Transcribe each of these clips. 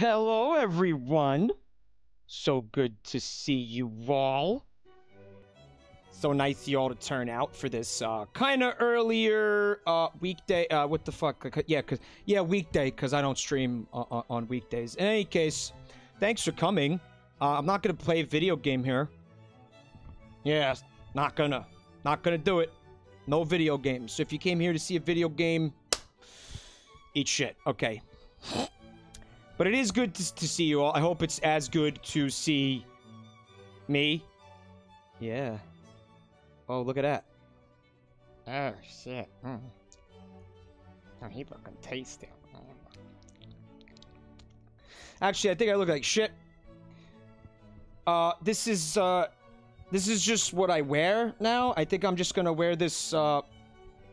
Hello, everyone. So good to see you all. So nice y'all to turn out for this kind of earlier weekday. What the fuck? Yeah, weekday. Cause I don't stream on weekdays. In any case, thanks for coming. I'm not gonna play a video game here. Yeah, not gonna do it. No video games. So if you came here to see a video game, eat shit. Okay. But it is good to see you all. I hope it's as good to see me. Yeah. Oh, look at that. Oh, shit. Mm. Oh, he looking tasty. Actually, I think I look like shit. This is just what I wear now. I think I'm just gonna wear this, all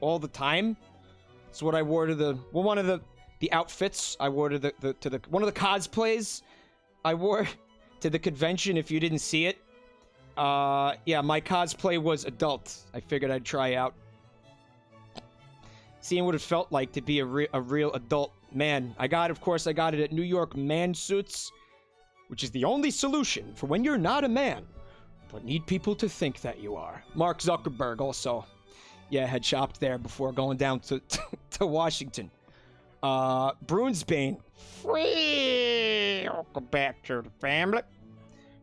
the time. It's what I wore to the... Well, one of the outfits I wore to the one of the cosplays I wore to the convention. If you didn't see it, yeah, my cosplay was adult. I figured I'd try out, seeing what it felt like to be a real adult man. Of course I got it at New York Man Suits, which is the only solution for when you're not a man but need people to think that you are. Mark Zuckerberg also, yeah, had shopped there before going down to Washington. Bruinsbane. Free! Welcome back to the family.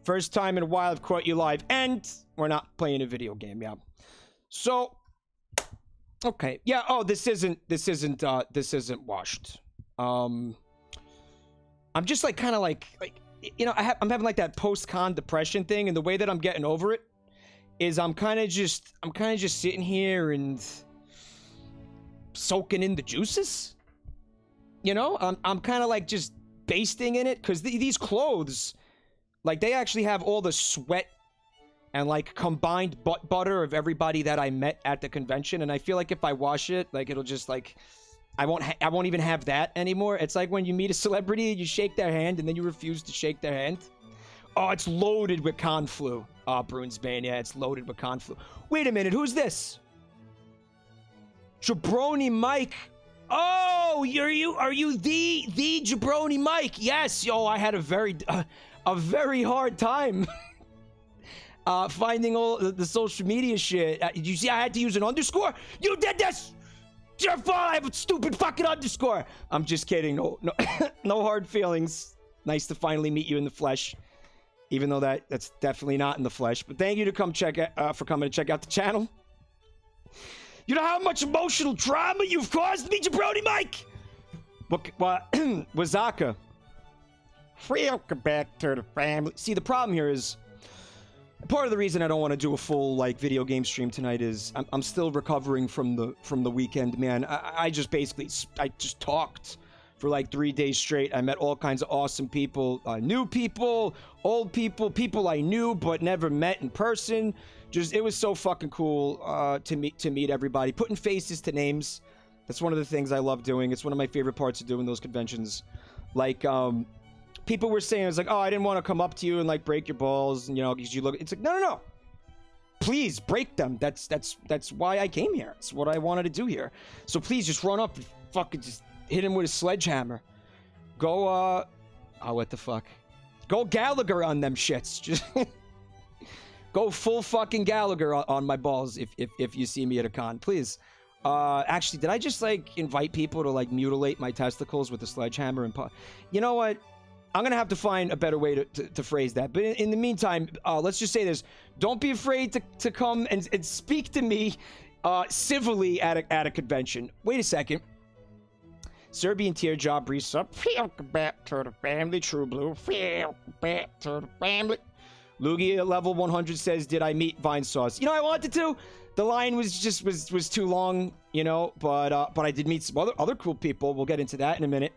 First time in a while I've caught you live, and we're not playing a video game, yeah. So, okay, yeah. Oh, this isn't washed. I'm just like kind of like you know, I'm having like that post-con depression thing, and the way that I'm getting over it is I'm kind of just sitting here and soaking in the juices. You know, I'm kind of like just basting in it, because these clothes, like, they actually have all the sweat and like combined butt butter of everybody that I met at the convention. And I feel like if I wash it, like, it'll just like, I won't even have that anymore. It's like when you meet a celebrity, you shake their hand and then you refuse to shake their hand. Oh, it's loaded with conflu. Oh, Bruinsbane, yeah, it's loaded with conflu. Wait a minute, who's this? Jabroni Mike. Oh, are you the Jabroni Mike? Yes, yo, I had a very hard time finding all the social media shit. You see, I had to use an underscore. You did this. It's your fault. I have a stupid fucking underscore. I'm just kidding. No, no hard feelings. Nice to finally meet you in the flesh, even though that's definitely not in the flesh. But thank you to come check out the channel. You know how much emotional drama you've caused me, Jabroni Mike? What? Wazaka. Welcome back to the family. See, the problem here is... Part of the reason I don't want to do a full, like, video game stream tonight is... I'm still recovering from the weekend, man. I just talked for, like, 3 days straight. I met all kinds of awesome people. New people, old people, people I knew but never met in person. Just, it was so fucking cool to meet everybody, putting faces to names. That's one of the things I love doing. It's one of my favorite parts of doing those conventions. Like, people were saying, it's like, oh, I didn't want to come up to you and like break your balls, and, you know, because you look. It's like, no, please break them. That's why I came here. It's what I wanted to do here. So please just run up and fucking just hit him with a sledgehammer. Go, oh, what the fuck? Go Gallagher on them shits. Just. Go full fucking Gallagher on my balls if you see me at a con, please. Actually, did I just, like, invite people to, like, mutilate my testicles with a sledgehammer and... You know what? I'm gonna have to find a better way to phrase that. But in the meantime, let's just say this. Don't be afraid to come and speak to me civilly at a convention. Wait a second. Serbian Tearjob Risa. Welcome back to the family, True Blue. Welcome back to the family. Lugia at level 100 says, did I meet Vine Sauce? You know, I wanted to. The line was just was too long, you know, but I did meet some other cool people. We'll get into that in a minute.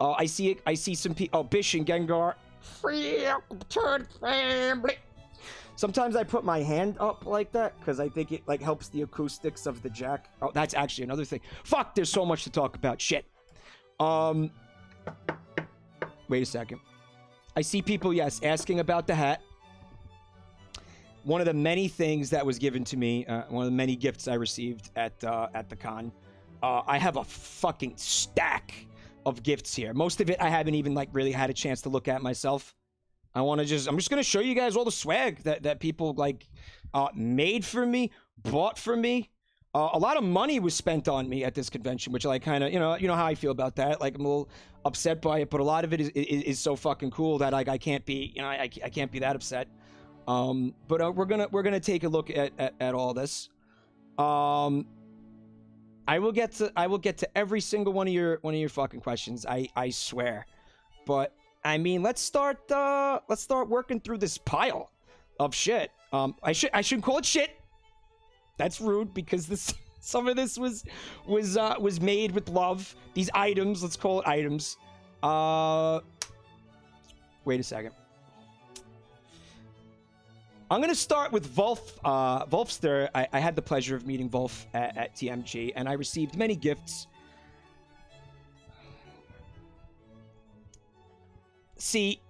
I see some people. Oh, Bish and Gengar. Sometimes I put my hand up like that because I think it, like, helps the acoustics of the jack. Oh, that's actually another thing. Fuck, there's so much to talk about. Shit. Wait a second. I see people, yes, asking about the hat. One of the many things that was given to me, one of the many gifts I received at the con. I have a fucking stack of gifts here. Most of it I haven't even like really had a chance to look at myself. I'm just gonna show you guys all the swag that people like made for me, bought for me. A lot of money was spent on me at this convention, which like kind of, you know how I feel about that. Like I'm a little upset by it, but a lot of it is so fucking cool that like I can't be, I can't be that upset. But we're gonna take a look at all this. I will get to every single one of your fucking questions. I swear. But I mean, let's start working through this pile of shit. I shouldn't call it shit. That's rude, because this some of this was made with love. These items, let's call it items. Wait a second. I'm gonna start with Wolf. Wolfster. I had the pleasure of meeting Wolf at TMG, and I received many gifts. See,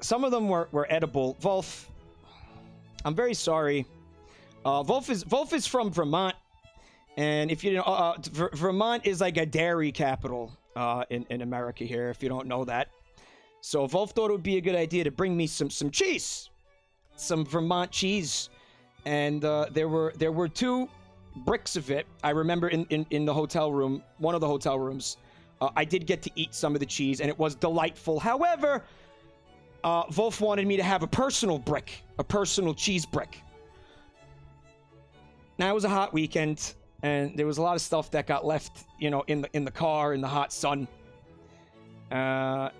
some of them were edible. Wolf, I'm very sorry. Wolf is from Vermont, and if you didn't, Vermont is like a dairy capital in America here. If you don't know that, so Wolf thought it would be a good idea to bring me some cheese. Some Vermont cheese, and there were two bricks of it. I remember in the hotel room, one of the hotel rooms, I did get to eat some of the cheese, and it was delightful. However, Wolf wanted me to have a personal brick, a personal cheese brick. Now, it was a hot weekend, and there was a lot of stuff that got left, in the car in the hot sun. And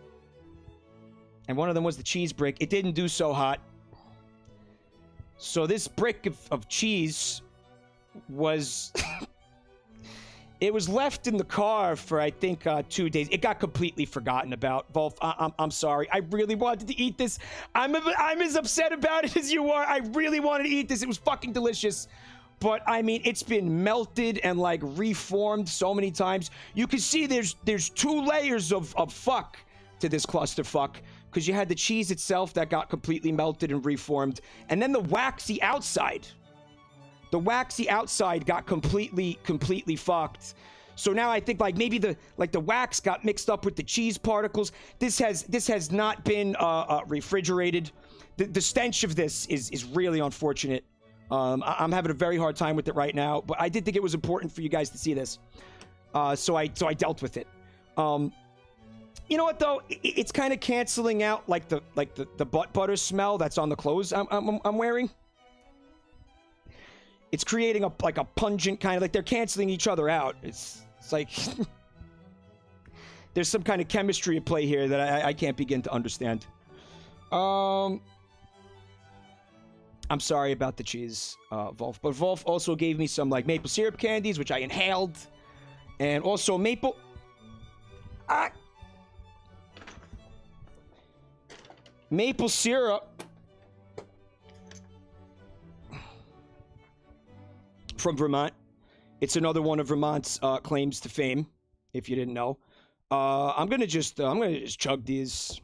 one of them was the cheese brick. It didn't do so hot. So this brick of cheese was, it was left in the car for, I think, 2 days. It got completely forgotten about. Wolf, I'm sorry. I really wanted to eat this. I'm as upset about it as you are. I really wanted to eat this. It was fucking delicious. But I mean, it's been melted and like reformed so many times. You can see there's two layers of fuck to this clusterfuck. Because you had the cheese itself that got completely melted and reformed, and then the waxy outside. The waxy outside got completely fucked. So now I think like maybe the wax got mixed up with the cheese particles. This has not been refrigerated. The stench of this is really unfortunate. I'm having a very hard time with it right now, but I did think it was important for you guys to see this. So I dealt with it. You know what though? It's kind of canceling out like the butt butter smell that's on the clothes I'm wearing. It's creating a pungent kind of, like, they're canceling each other out. It's like there's some kind of chemistry at play here that I can't begin to understand. I'm sorry about the cheese, Wolf. But Wolf also gave me some like maple syrup candies, which I inhaled, and also maple. Maple syrup from Vermont. It's another one of Vermont's claims to fame, if you didn't know. I'm gonna just chug these.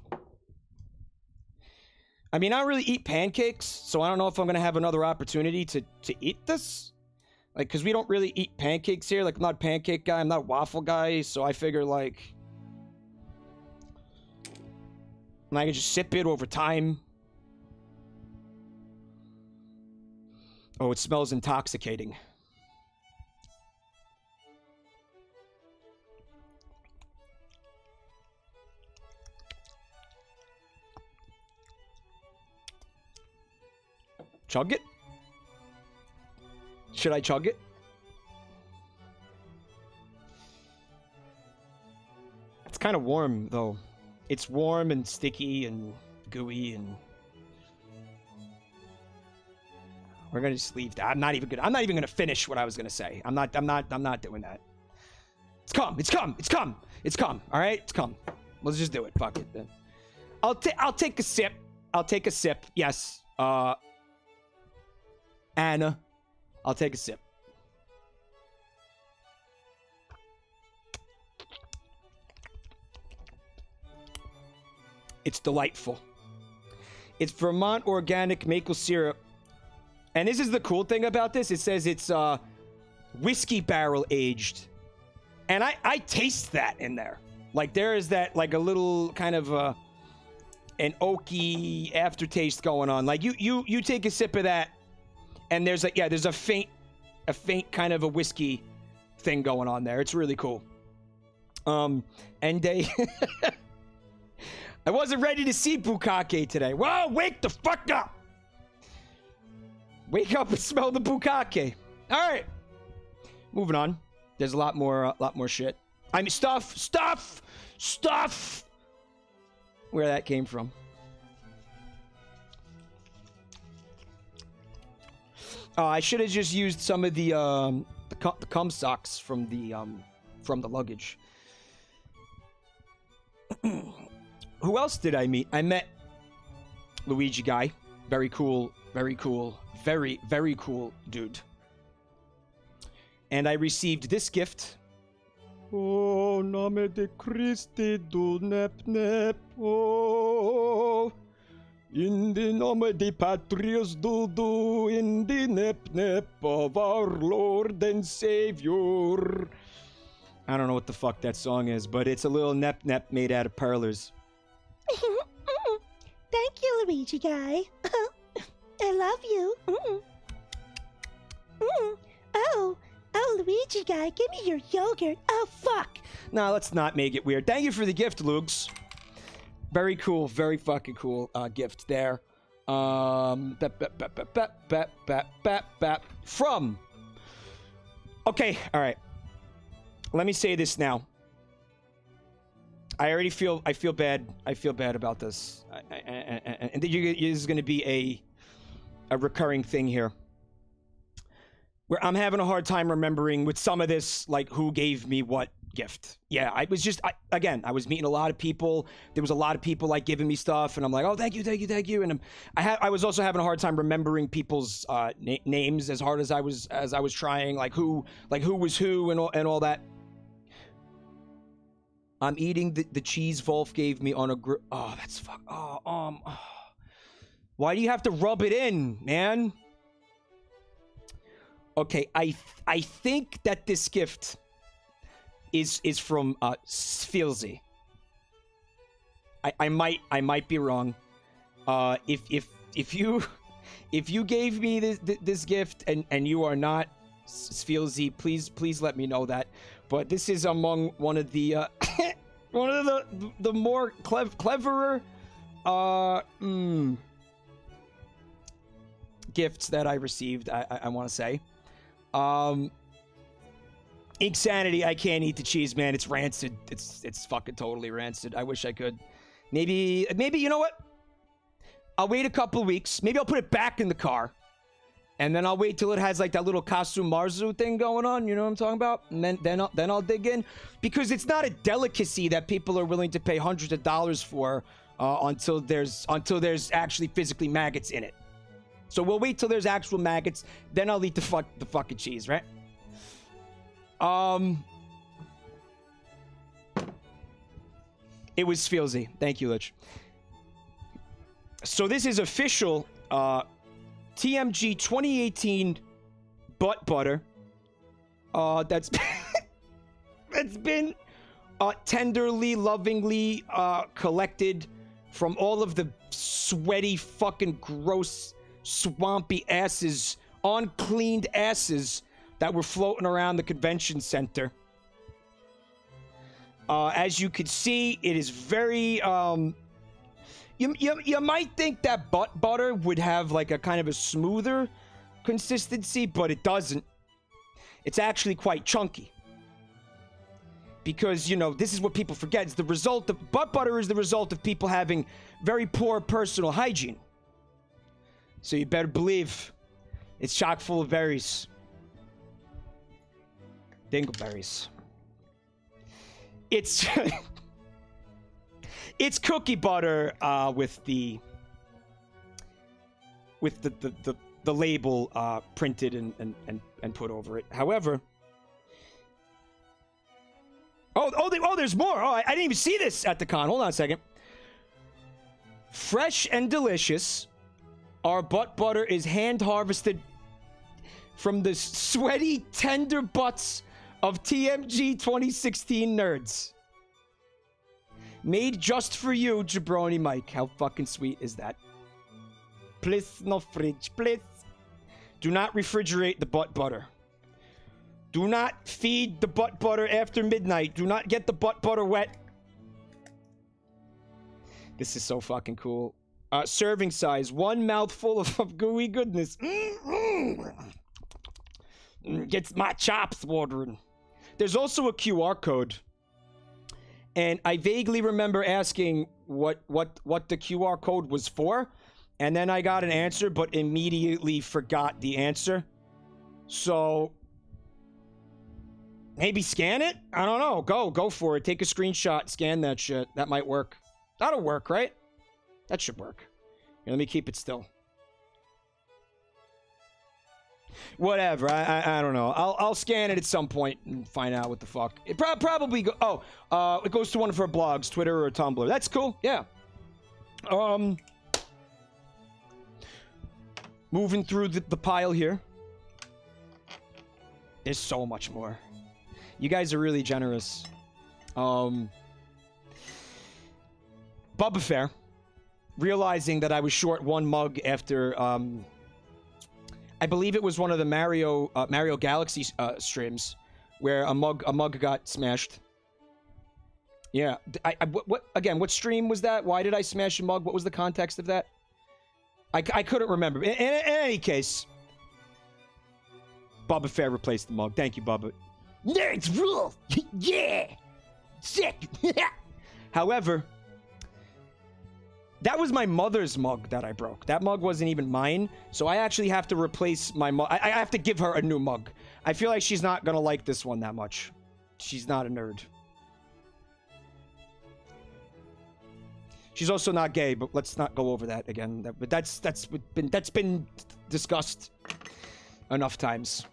I mean, I don't really eat pancakes, so I don't know if I'm gonna have another opportunity to eat this. Like, cause we don't really eat pancakes here. Like, I'm not a pancake guy. I'm not a waffle guy. So I figure like, and I can just sip it over time. Oh, it smells intoxicating. Chug it? Should I chug it? It's kind of warm, though. It's warm and sticky and gooey, and we're gonna just leave that. I'm not even gonna finish what I was gonna say. I'm not doing that. It's come. All right, it's come. Let's just do it. Fuck it then. I'll take a sip. Yes. Anna, I'll take a sip. It's delightful. It's Vermont organic maple syrup. And this is the cool thing about this. It says it's whiskey barrel aged. And I taste that in there. Like there is that like a little kind of an oaky aftertaste going on. Like you take a sip of that, and there's like, yeah, there's a faint kind of a whiskey thing going on there. It's really cool. And they I wasn't ready to see bukkake today. Whoa, wake the fuck up. Wake up and smell the bukkake. All right, moving on. There's a lot more shit. I mean, stuff. Where that came from. I should have just used some of the cum socks from the luggage. Who else did I meet? I met Luigi guy. Very cool, very cool, very, very cool dude. And I received this gift. Oh, name de Christi du Nep Nep. Oh, in the name de Patrius du du, in the Nep Nep of our Lord and Savior. I don't know what the fuck that song is, but it's a little Nep Nep made out of parlors. Thank you, Luigi guy. I love you. Oh, Luigi guy, give me your yogurt. Oh, fuck. No, let's not make it weird. Thank you for the gift, Lugs. Very cool, very fucking cool gift there. From. Okay, all right. Let me say this now. I feel bad. I feel bad about this. And this is going to be a recurring thing here, where I'm having a hard time remembering with some of this, like who gave me what gift. Yeah, I was just, I was meeting a lot of people. There was a lot of people like giving me stuff, and I'm like, oh, thank you, thank you, thank you. And I was also having a hard time remembering people's names as hard as I was trying, like who was who and all that. I'm eating the cheese Wolf gave me on a grill. Oh, that's fuck. Oh, why do you have to rub it in, man? Okay, I think that this gift is from Sfilzy. I might be wrong. If you gave me this gift and you are not Sfilzy, please let me know that. But this is among one of the one of the more cleverer gifts that I received. I want to say. Insanity. I can't eat the cheese, man. It's rancid. It's fucking totally rancid. I wish I could. Maybe you know what? I'll wait a couple weeks. Maybe I'll put it back in the car, and then I'll wait till it has like that little Kasu Marzu thing going on. You know what I'm talking about? And then I'll dig in, because it's not a delicacy that people are willing to pay hundreds of dollars for until there's actually physically maggots in it. So we'll wait till there's actual maggots, then I'll eat the fucking cheese, right? It was Sfilzy. Thank you, Lich. So this is official TMG 2018 butt butter. That's that's been tenderly, lovingly collected from all of the sweaty, fucking gross, swampy asses, uncleaned asses that were floating around the convention center. As you can see, it is very you might think that butt butter would have like a kind of a smoother consistency, but it doesn't. It's actually quite chunky, because, you know, this is what people forget. It's the result of butt butter is the result of people having very poor personal hygiene. So you better believe it's chock full of berries. Dingleberries. It's it's cookie butter with the label printed and put over it. However, oh there's more. Oh, I didn't even see this at the con. Hold on a second. Fresh and delicious. Our butt butter is hand-harvested from the sweaty, tender butts of TMG 2016 nerds. Made just for you, Jabroni Mike. How fucking sweet is that? Please, no fridge, please. Do not refrigerate the butt butter. Do not feed the butt butter after midnight. Do not get the butt butter wet. This is so fucking cool. Serving size, one mouthful of gooey goodness. Gets my chops watering. There's also a QR code. And I vaguely remember asking what the QR code was for. And then I got an answer, but immediately forgot the answer. So maybe scan it? I don't know. Go for it. Take a screenshot. Scan that shit. That might work. That'll work, right? That should work. Here, let me keep it still. Whatever. I don't know. I'll scan it at some point and find out what the fuck. It probably go. Oh, it goes to one of our blogs, Twitter or Tumblr. That's cool. Yeah. Moving through the pile here. There's so much more. You guys are really generous. Bubba Fair, realizing that I was short one mug after I believe it was one of the Mario Galaxy streams where a mug got smashed. Yeah, what again? What stream was that? Why did I smash a mug? What was the context of that? I couldn't remember. In any case, Bubba Fair replaced the mug. Thank you, Bubba. Nerds rule. Yeah, sick. However, that was my mother's mug that I broke. That mug wasn't even mine, so I actually have to replace my mug. I have to give her a new mug. I feel like she's not gonna like this one that much. She's not a nerd. She's also not gay, but let's not go over that again. But that's been discussed enough times.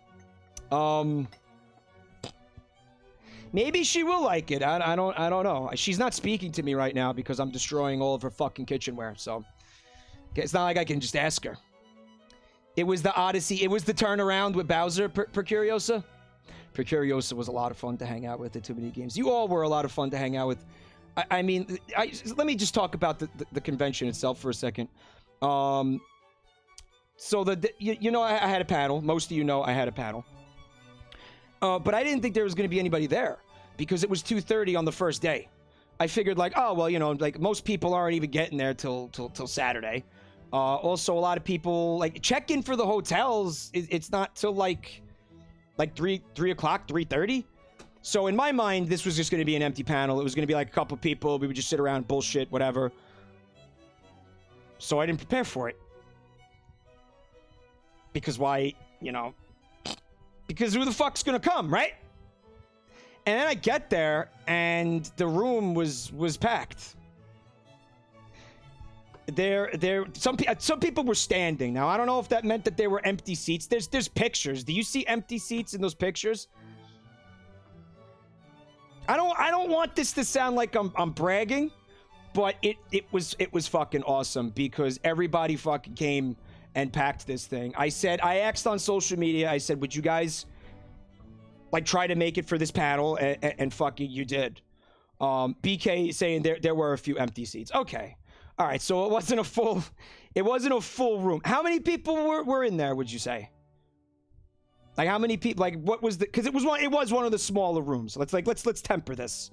Maybe she will like it. I don't know. She's not speaking to me right now because I'm destroying all of her fucking kitchenware. So it's not like I can just ask her. It was the Odyssey. It was the turnaround with Bowser, Percuriosa. Percuriosa was a lot of fun to hang out with at Too Many Games. You all were a lot of fun to hang out with. I mean, let me just talk about the convention itself for a second. So I had a panel. Most of you know I had a panel. But I didn't think there was going to be anybody there because it was 2:30 on the first day. I figured like, oh, well, you know, like most people aren't even getting there till Saturday. Also, a lot of people like check in for the hotels. It's not till like 3 o'clock, 3:30. So in my mind, this was just going to be an empty panel. It was going to be like a couple people. We would just sit around, bullshit, whatever. So I didn't prepare for it. Because why, you know... Because who the fuck's gonna come, right? And then I get there, and the room was packed. Some people were standing. Now I don't know if that meant that there were empty seats. There's pictures. Do you see empty seats in those pictures? I don't want this to sound like I'm bragging, but it was fucking awesome because everybody fucking came and packed this thing. I asked on social media, I said, would you guys like try to make it for this panel? And fucking you did. BK saying there were a few empty seats. Okay. All right. So it wasn't a full room. How many people were in there, would you say? Like how many people, like what was the, cause it was one of the smaller rooms. Let's temper this.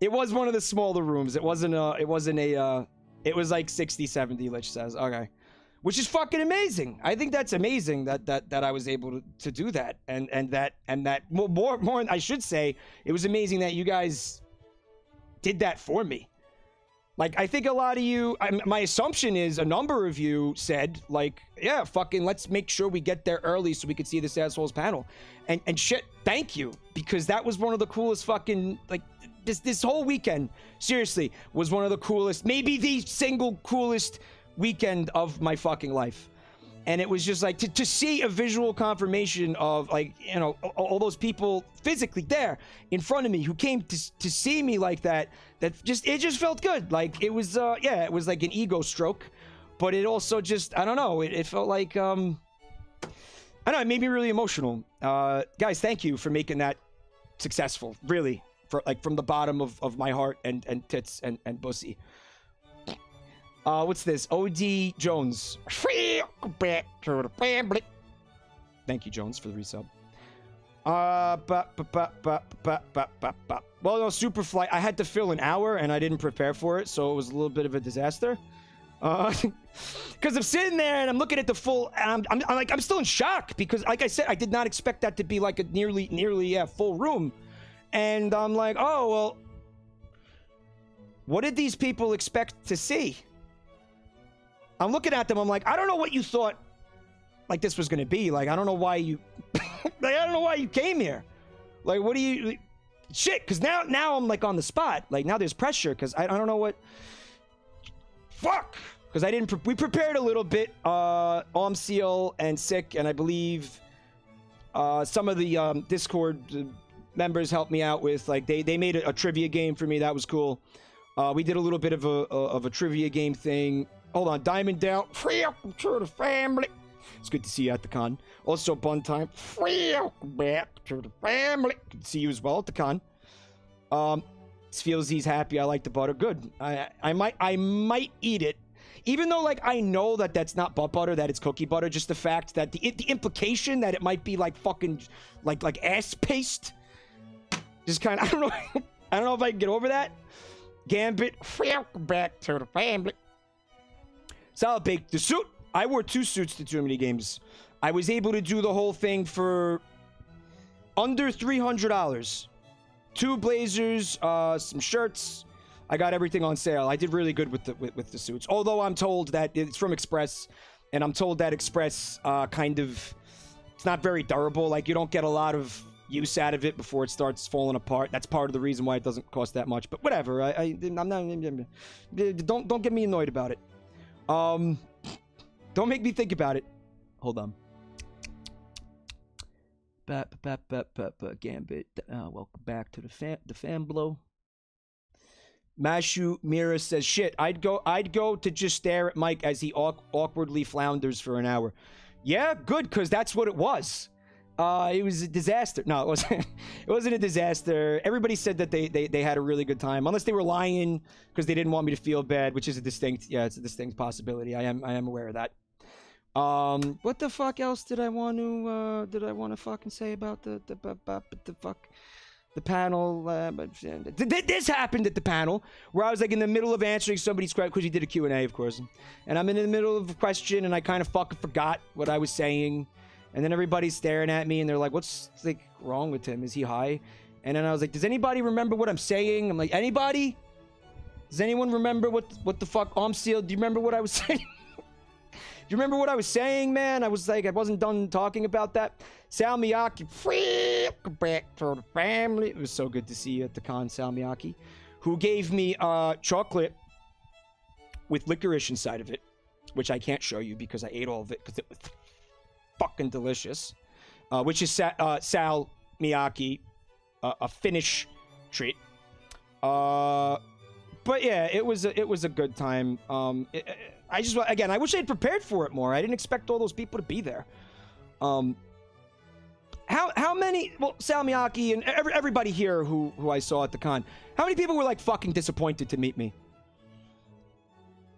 It was one of the smaller rooms. It was like 60, 70, Lich says. Okay. Which is fucking amazing. I think that's amazing that I was able to do that, and that more. I should say it was amazing that you guys did that for me. Like I think a lot of you, my assumption is a number of you said like, yeah, fucking, let's make sure we get there early so we could see this asshole's panel, and shit. Thank you, because that was one of the coolest fucking like. This whole weekend seriously was one of the coolest, maybe the single coolest weekend of my fucking life. And it was just like to see a visual confirmation of like, you know, all those people physically there in front of me who came to see me like that just felt good. Like it was yeah, it was like an ego stroke, but it also just, I don't know, it felt like I don't know, it made me really emotional. Guys, thank you for making that successful, really. for, like, from the bottom of my heart and tits and pussy. What's this? OD Jones. Thank you, Jones, for the resub. Well, no, Superfly. I had to fill an hour and I didn't prepare for it, so it was a little bit of a disaster. Because I'm sitting there and I'm looking at the full, and I'm like, I'm still in shock because, like I said, I did not expect that to be like a nearly full room, and I'm like, oh well, what did these people expect to see? I'm looking at them. I'm like, I don't know what you thought, like this was gonna be. Like, I don't know why you, like, I don't know why you came here. Like, what do you, like, shit? Because now I'm like on the spot. Like now there's pressure because I don't know what. Fuck! Because I didn't... we prepared a little bit. OmCL and Sick, and I believe some of the Discord members helped me out with, like, they made a trivia game for me. That was cool. We did a little bit of a trivia game thing. Hold on, Diamond Down. Free up to the family. It's good to see you at the con. Also, Bun Time. Free up to the family. Good to see you as well at the con. Feels he's happy. I like the butter. Good. I might eat it, even though, like, I know that that's not butt butter, that it's cookie butter. Just the fact that the implication that it might be like fucking like ass paste, just kind of, I don't know. I don't know if I can get over that. Gambit, back to the family. Salad Bake, the suit. I wore two suits to Too Many Games. I was able to do the whole thing for under $300. Two blazers, some shirts. I got everything on sale. I did really good with the suits. Although I'm told that it's from Express, and I'm told that Express kind of, it's not very durable. Like, you don't get a lot of use out of it before it starts falling apart. That's part of the reason why it doesn't cost that much. But whatever. I'm not. Don't get me annoyed about it. Don't make me think about it. Hold on. Gambit, welcome back to the fan blow. Mashu Mira says, shit, I'd go to just stare at Mike as he awkwardly flounders for an hour. Yeah, good, because that's what it was. It was a disaster. No, it wasn't. It wasn't a disaster. Everybody said that they had a really good time, unless they were lying because they didn't want me to feel bad, which is a distinct, yeah, it's a distinct possibility. I am aware of that. What the fuck else did I want to, fucking say about the panel? This happened at the panel where I was like in the middle of answering somebody's question, because he did a Q&A, of course. And I'm in the middle of a question and I kind of fucking forgot what I was saying. And then everybody's staring at me and they're like, what's like wrong with him? Is he high? And then I was like, does anybody remember what I'm saying? I'm like, anybody? Does anyone remember what the fuck? Omseal, do you remember what I was saying? Do you remember what I was saying, man? I was like, I wasn't done talking about that. Sal Miyake, back to the family. It was so good to see you at the con, Sal Miyake, who gave me chocolate with licorice inside of it, which I can't show you because I ate all of it because it was fucking delicious, which is Sal Miyake, a Finnish treat. But yeah, it was a good time. I just, again, I wish I had prepared for it more. I didn't expect all those people to be there. How many? Well, Sal Miyake and everybody here who I saw at the con. How many people were like fucking disappointed to meet me?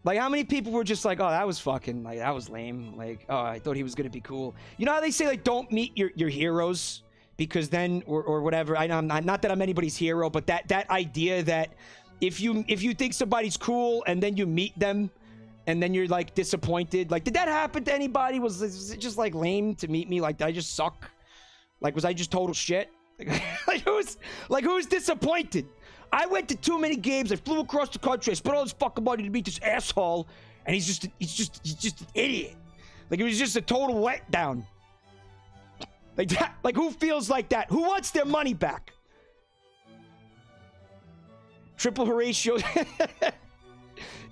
Like, how many people were just like, oh, that was fucking, like, that was lame. Like, oh, I thought he was gonna be cool. You know how they say, like, don't meet your heroes because then or whatever. Not that I'm anybody's hero, but that idea that if you think somebody's cool and then you meet them. And then you're like disappointed. Like, did that happen to anybody? Was it just like lame to meet me? Like, did I just suck? Like, was I just total shit? Like, who's disappointed? I went to Too Many Games. I flew across the country. I spent all this fucking money to meet this asshole, and he's just an idiot. Like, it was just a total letdown. Like that. Like, who feels like that? Who wants their money back? Triple Horatio.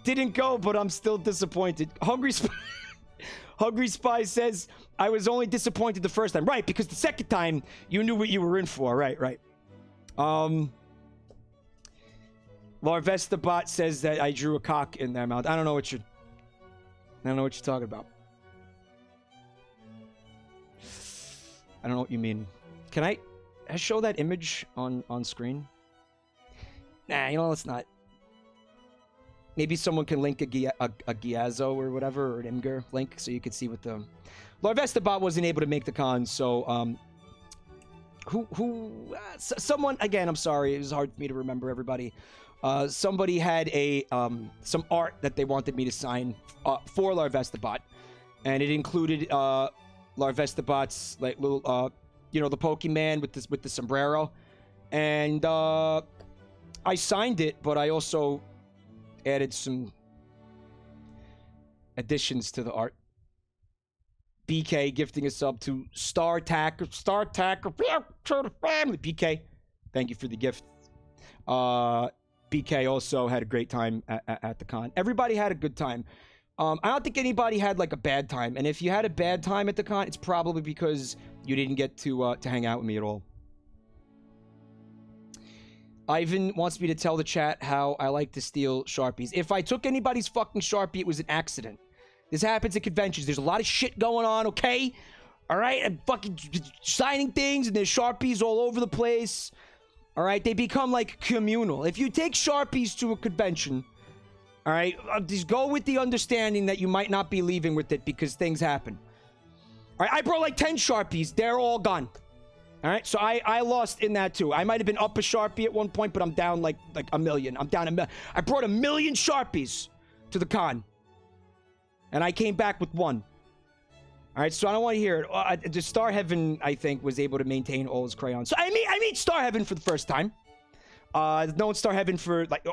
Didn't go, but I'm still disappointed. Hungry Spy says, I was only disappointed the first time. Right, because the second time, you knew what you were in for. Right. Larvestabot says that I drew a cock in their mouth. I don't know what you're talking about. I don't know what you mean. Can I show that image on screen? Nah, you know, let's not. Maybe someone can link a Giazo or whatever, or an Imgur link, so you could see what the... Larvestabot wasn't able to make the con, so, someone, again, I'm sorry, it was hard for me to remember everybody. Somebody had a, some art that they wanted me to sign for Larvestabot, and it included, Larvestabot's, like, little, you know, the Pokemon with this, with the sombrero, and, I signed it, but I also added some additions to the art. BK gifting a sub to Star Tacker. Star Tacker, family. BK, thank you for the gift. BK also had a great time at the con. Everybody had a good time. I don't think anybody had like a bad time. And if you had a bad time at the con, it's probably because you didn't get to hang out with me at all. Ivan wants me to tell the chat how I like to steal Sharpies. If I took anybody's fucking Sharpie, it was an accident. This happens at conventions. There's a lot of shit going on, okay? All right? I'm fucking signing things, and there's Sharpies all over the place. All right? They become, like, communal. If you take Sharpies to a convention, all right, just go with the understanding that you might not be leaving with it because things happen. All right? I brought, like, 10 Sharpies. They're all gone. All right, so I lost in that too. I might have been up a Sharpie at one point, but I'm down like a million. I'm down a million. I brought 1,000,000 Sharpies to the con, and I came back with one. All right, so I don't want to hear it. Just Star Heaven, I think, was able to maintain all his crayons. So I meet Star Heaven for the first time. Known Star Heaven for like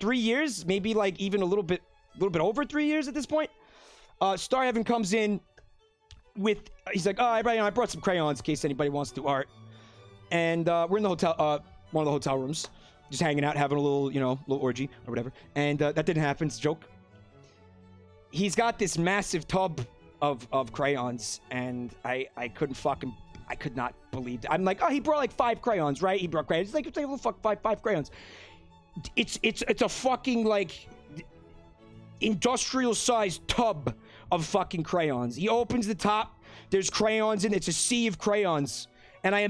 3 years, maybe like even a little bit over 3 years at this point. Star Heaven comes in. With he's like, oh, I brought some crayons in case anybody wants to do art, and we're in the hotel, one of the hotel rooms, just hanging out, having a little, you know, little orgy or whatever, and that didn't happen. It's a joke. He's got this massive tub of crayons, and I couldn't fucking, I could not believe it. I'm like, oh, he brought like 5 crayons, right? He brought crayons. He's like, oh, fuck, five crayons. It's a fucking like industrial sized tub of fucking crayons. He opens the top, there's crayons in it. It's a sea of crayons, and I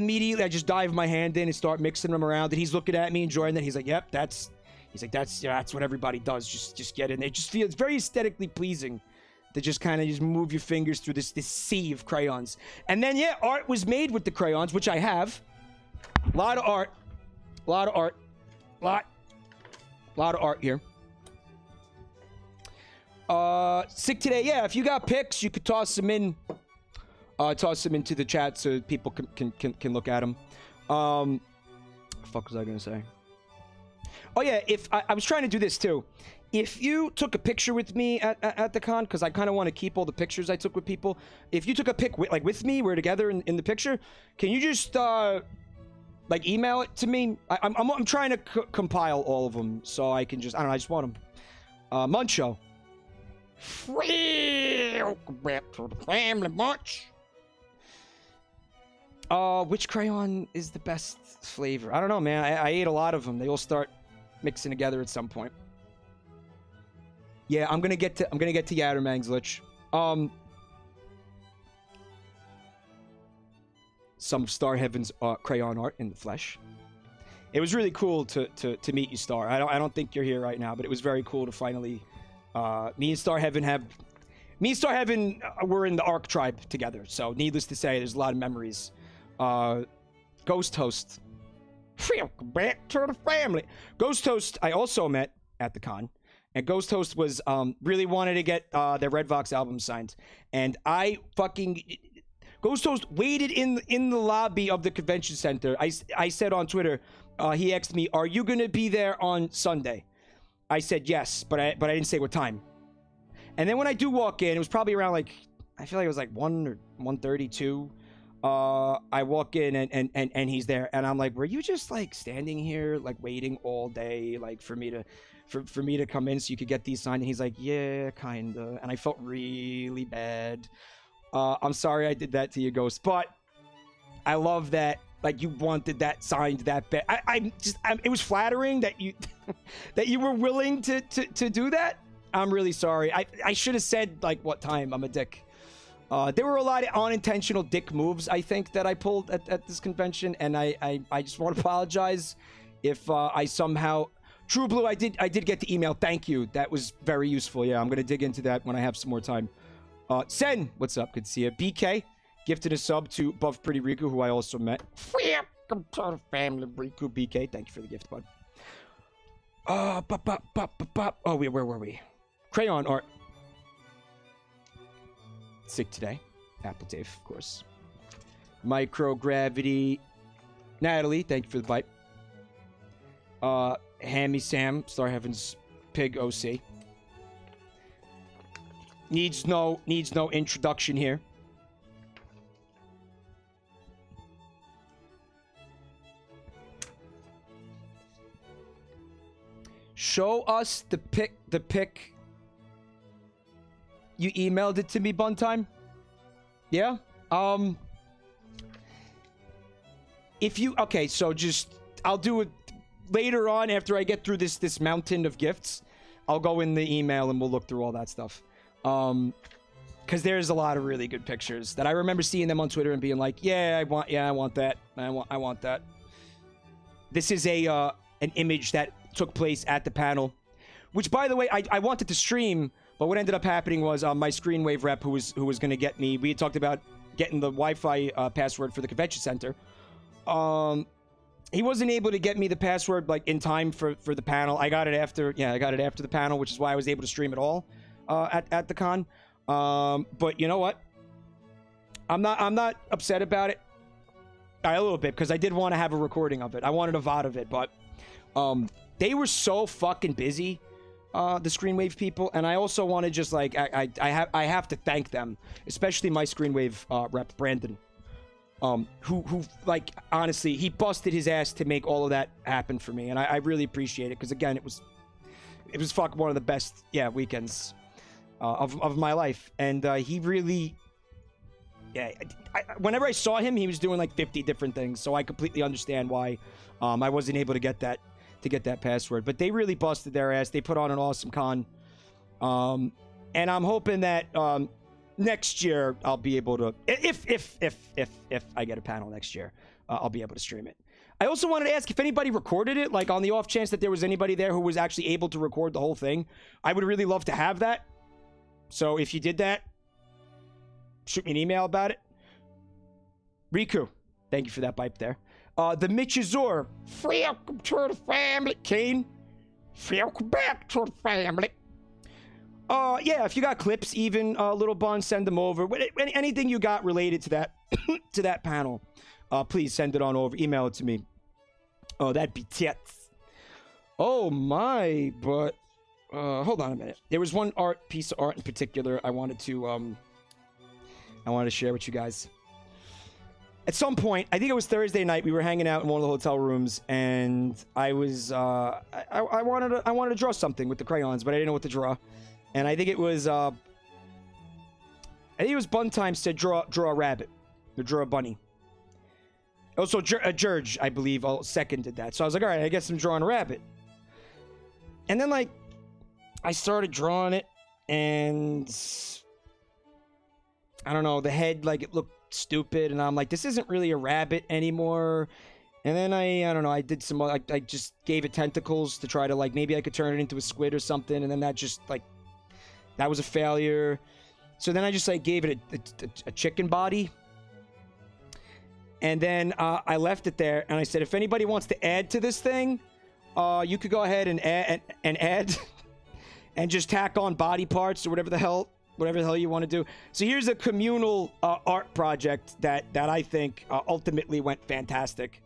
just dive my hand in and start mixing them around, and he's looking at me enjoying that. He's like, yep, that's, he's like, that's, yeah, that's what everybody does, just get in. It just feels very aesthetically pleasing to just kind of just move your fingers through this sea of crayons. And then yeah, art was made with the crayons, which I have a lot of art, a lot of art here. Sick today, yeah, if you got pics, you could toss them in, toss them into the chat so people can look at them. Fuck was I gonna say? Oh yeah, if, I was trying to do this too. If you took a picture with me at the con, because I kind of want to keep all the pictures I took with people. If you took a pic with, like, with me, we're together in the picture, can you just, like, email it to me? I'm trying to compile all of them, so I can just, I don't know, I just want them. Muncho. Welcome back to the family, Munch. Which crayon is the best flavor? I don't know, man. I ate a lot of them. They all start mixing together at some point. Yeah, I'm gonna get to Yattermang's Lich. Some Star Heaven's crayon art in the flesh. It was really cool to meet you, Star. I don't think you're here right now, but it was very cool to finally. Me and Star Heaven were in the Arc tribe together, so needless to say, there's a lot of memories. Ghost Host. Welcome back to the family. Ghost Host, I also met at the con, and Ghost Host was, really wanted to get, their Red Vox album signed, and I fucking... Ghost Host waited in the lobby of the convention center. I said on Twitter, he asked me, are you gonna be there on Sunday? I said yes, but I didn't say what time. And then when I do walk in, it was probably around like, I feel like it was like 1 or 1:32. I walk in and he's there, and I'm like, were you just like standing here like waiting all day like for me to come in so you could get these signed? And he's like, yeah, kinda. And I felt really bad. I'm sorry I did that to you, Ghost, but I love that. Like, you wanted that signed that bad. It was flattering that you that you were willing to do that. I'm really sorry. I should have said, like, what time. I'm a dick. There were a lot of unintentional dick moves, I think, that I pulled at this convention, and I just want to apologize if I somehow... True Blue, I did get the email. Thank you. That was very useful. Yeah, I'm going to dig into that when I have some more time. Sen, what's up? Good to see you. BK, gifted a sub to Buff Pretty Riku, who I also met. Welcome to the family, Riku. BK, thank you for the gift, bud. Oh, wait, where were we? Crayon art. Sick today. Apple Dave, of course. Microgravity. Natalie, thank you for the bite. Hammy Sam, Star Heaven's Pig OC. Needs no introduction here. Show us the pic. You emailed it to me, Buntime? Yeah? If you... Okay, so just... I'll do it later on after I get through this mountain of gifts. I'll go in the email and we'll look through all that stuff. Because there's a lot of really good pictures that I remember seeing them on Twitter and being like, yeah, I want that. This is a an image that took place at the panel, which, by the way, I wanted to stream, but what ended up happening was my Screenwave rep, who was going to get me, we had talked about getting the Wi-Fi password for the convention center. He wasn't able to get me the password like in time for the panel. I got it after the panel, which is why I was able to stream it all at the con. But you know what? I'm not upset about it a little bit, because I did want to have a recording of it. I wanted a VOD of it, but they were so fucking busy, the Screenwave people, and I also want to just like I have to thank them, especially my Screenwave rep Brandon, who like honestly he busted his ass to make all of that happen for me, and I really appreciate it, because again it was fucking one of the best weekends of my life, and he really whenever I saw him he was doing like 50 different things, so I completely understand why I wasn't able to get that password, but they really busted their ass. They put on an awesome con, and I'm hoping that next year I'll be able to, if I get a panel next year, I'll be able to stream it. I also wanted to ask if anybody recorded it, like on the off chance that there was anybody there who was actually able to record the whole thing. I would really love to have that, so if you did that, shoot me an email about it. Riku, thank you for that bite there. The Michizor, welcome to the family. Kane, welcome back to the family. Yeah, if you got clips, even Little Bun, send them over. Anything you got related to that to that panel, please send it on over. Email it to me. Oh, that'd be tits. Oh my, but hold on a minute. There was one piece of art in particular I wanted to share with you guys. At some point, I think it was Thursday night, we were hanging out in one of the hotel rooms, and I was, I wanted to draw something with the crayons, but I didn't know what to draw. And I think it was Buntime said, draw a rabbit, or draw a bunny. Also, George, I believe, seconded that. So I was like, all right, I guess I'm drawing a rabbit. And then, like, I started drawing it, and I don't know, the head, like, it looked stupid, and I'm like, this isn't really a rabbit anymore. And then I don't know, I did some, I just gave it tentacles to try to, like, maybe I could turn it into a squid or something, and then that just, like, that was a failure. So then I just, like, gave it a chicken body, and then I left it there, and I said, if anybody wants to add to this thing, you could go ahead and add and just tack on body parts or whatever the hell you want to do. So here's a communal art project that I think ultimately went fantastic.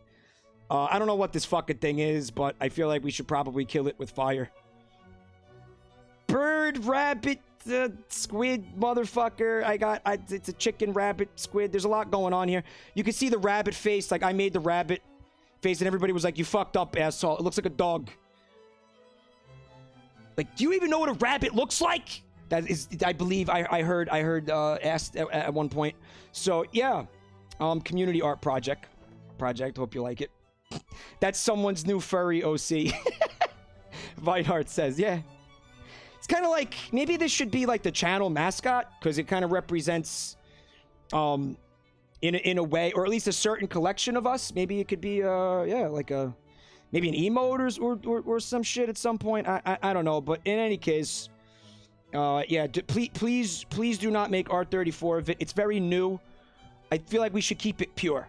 I don't know what this fucking thing is, but I feel like we should probably kill it with fire. Bird, rabbit, squid, motherfucker. It's a chicken, rabbit, squid. There's a lot going on here. You can see the rabbit face. Like, I made the rabbit face, and everybody was like, you fucked up, asshole. It looks like a dog. Like, do you even know what a rabbit looks like? That is, I believe, I heard asked at one point. So yeah, community art project. Hope you like it. That's someone's new furry OC. Vinehart says, yeah. It's kind of like, maybe this should be like the channel mascot, because it kind of represents, in a way, or at least a certain collection of us. Maybe it could be, yeah, like a maybe an emote or some shit at some point. I don't know, but in any case, yeah, please do not make R34 of it. It's very new. I feel like we should keep it pure.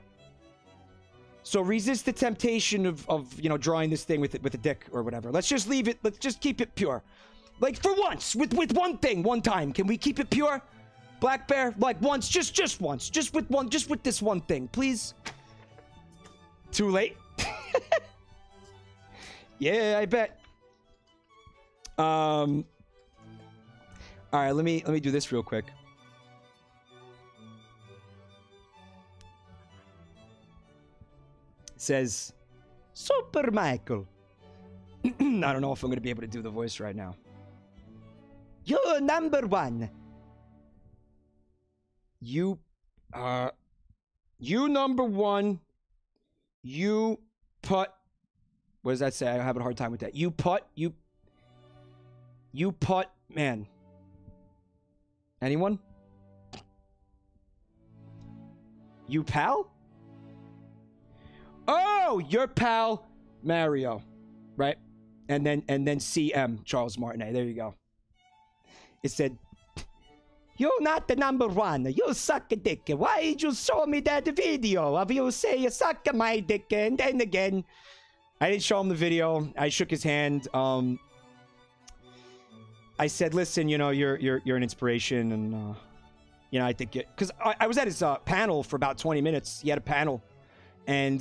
So resist the temptation of you know, drawing this thing with a dick or whatever. Let's just leave it. Let's just keep it pure. Like, for once, with one thing, one time, can we keep it pure? Black Bear, like, once, just once, just with this one thing, please. Too late. Yeah, I bet. All right, let me do this real quick. It says, Super Michael. I don't know if I'm gonna be able to do the voice right now. You're number one. You number one. You putt. What does that say? I'm having a hard time with that. You putt. You putt, man. Anyone? You pal? Oh, your pal Mario, right? And then CM Charles Martinet. There you go. It said, you're not the number one. You suck a dick. Why did you show me that video of you say you suck my dick? And then again, I didn't show him the video. I shook his hand. I said, listen, you know, you're an inspiration. And, you know, I think it, because I was at his panel for about 20 minutes. He had a panel. And,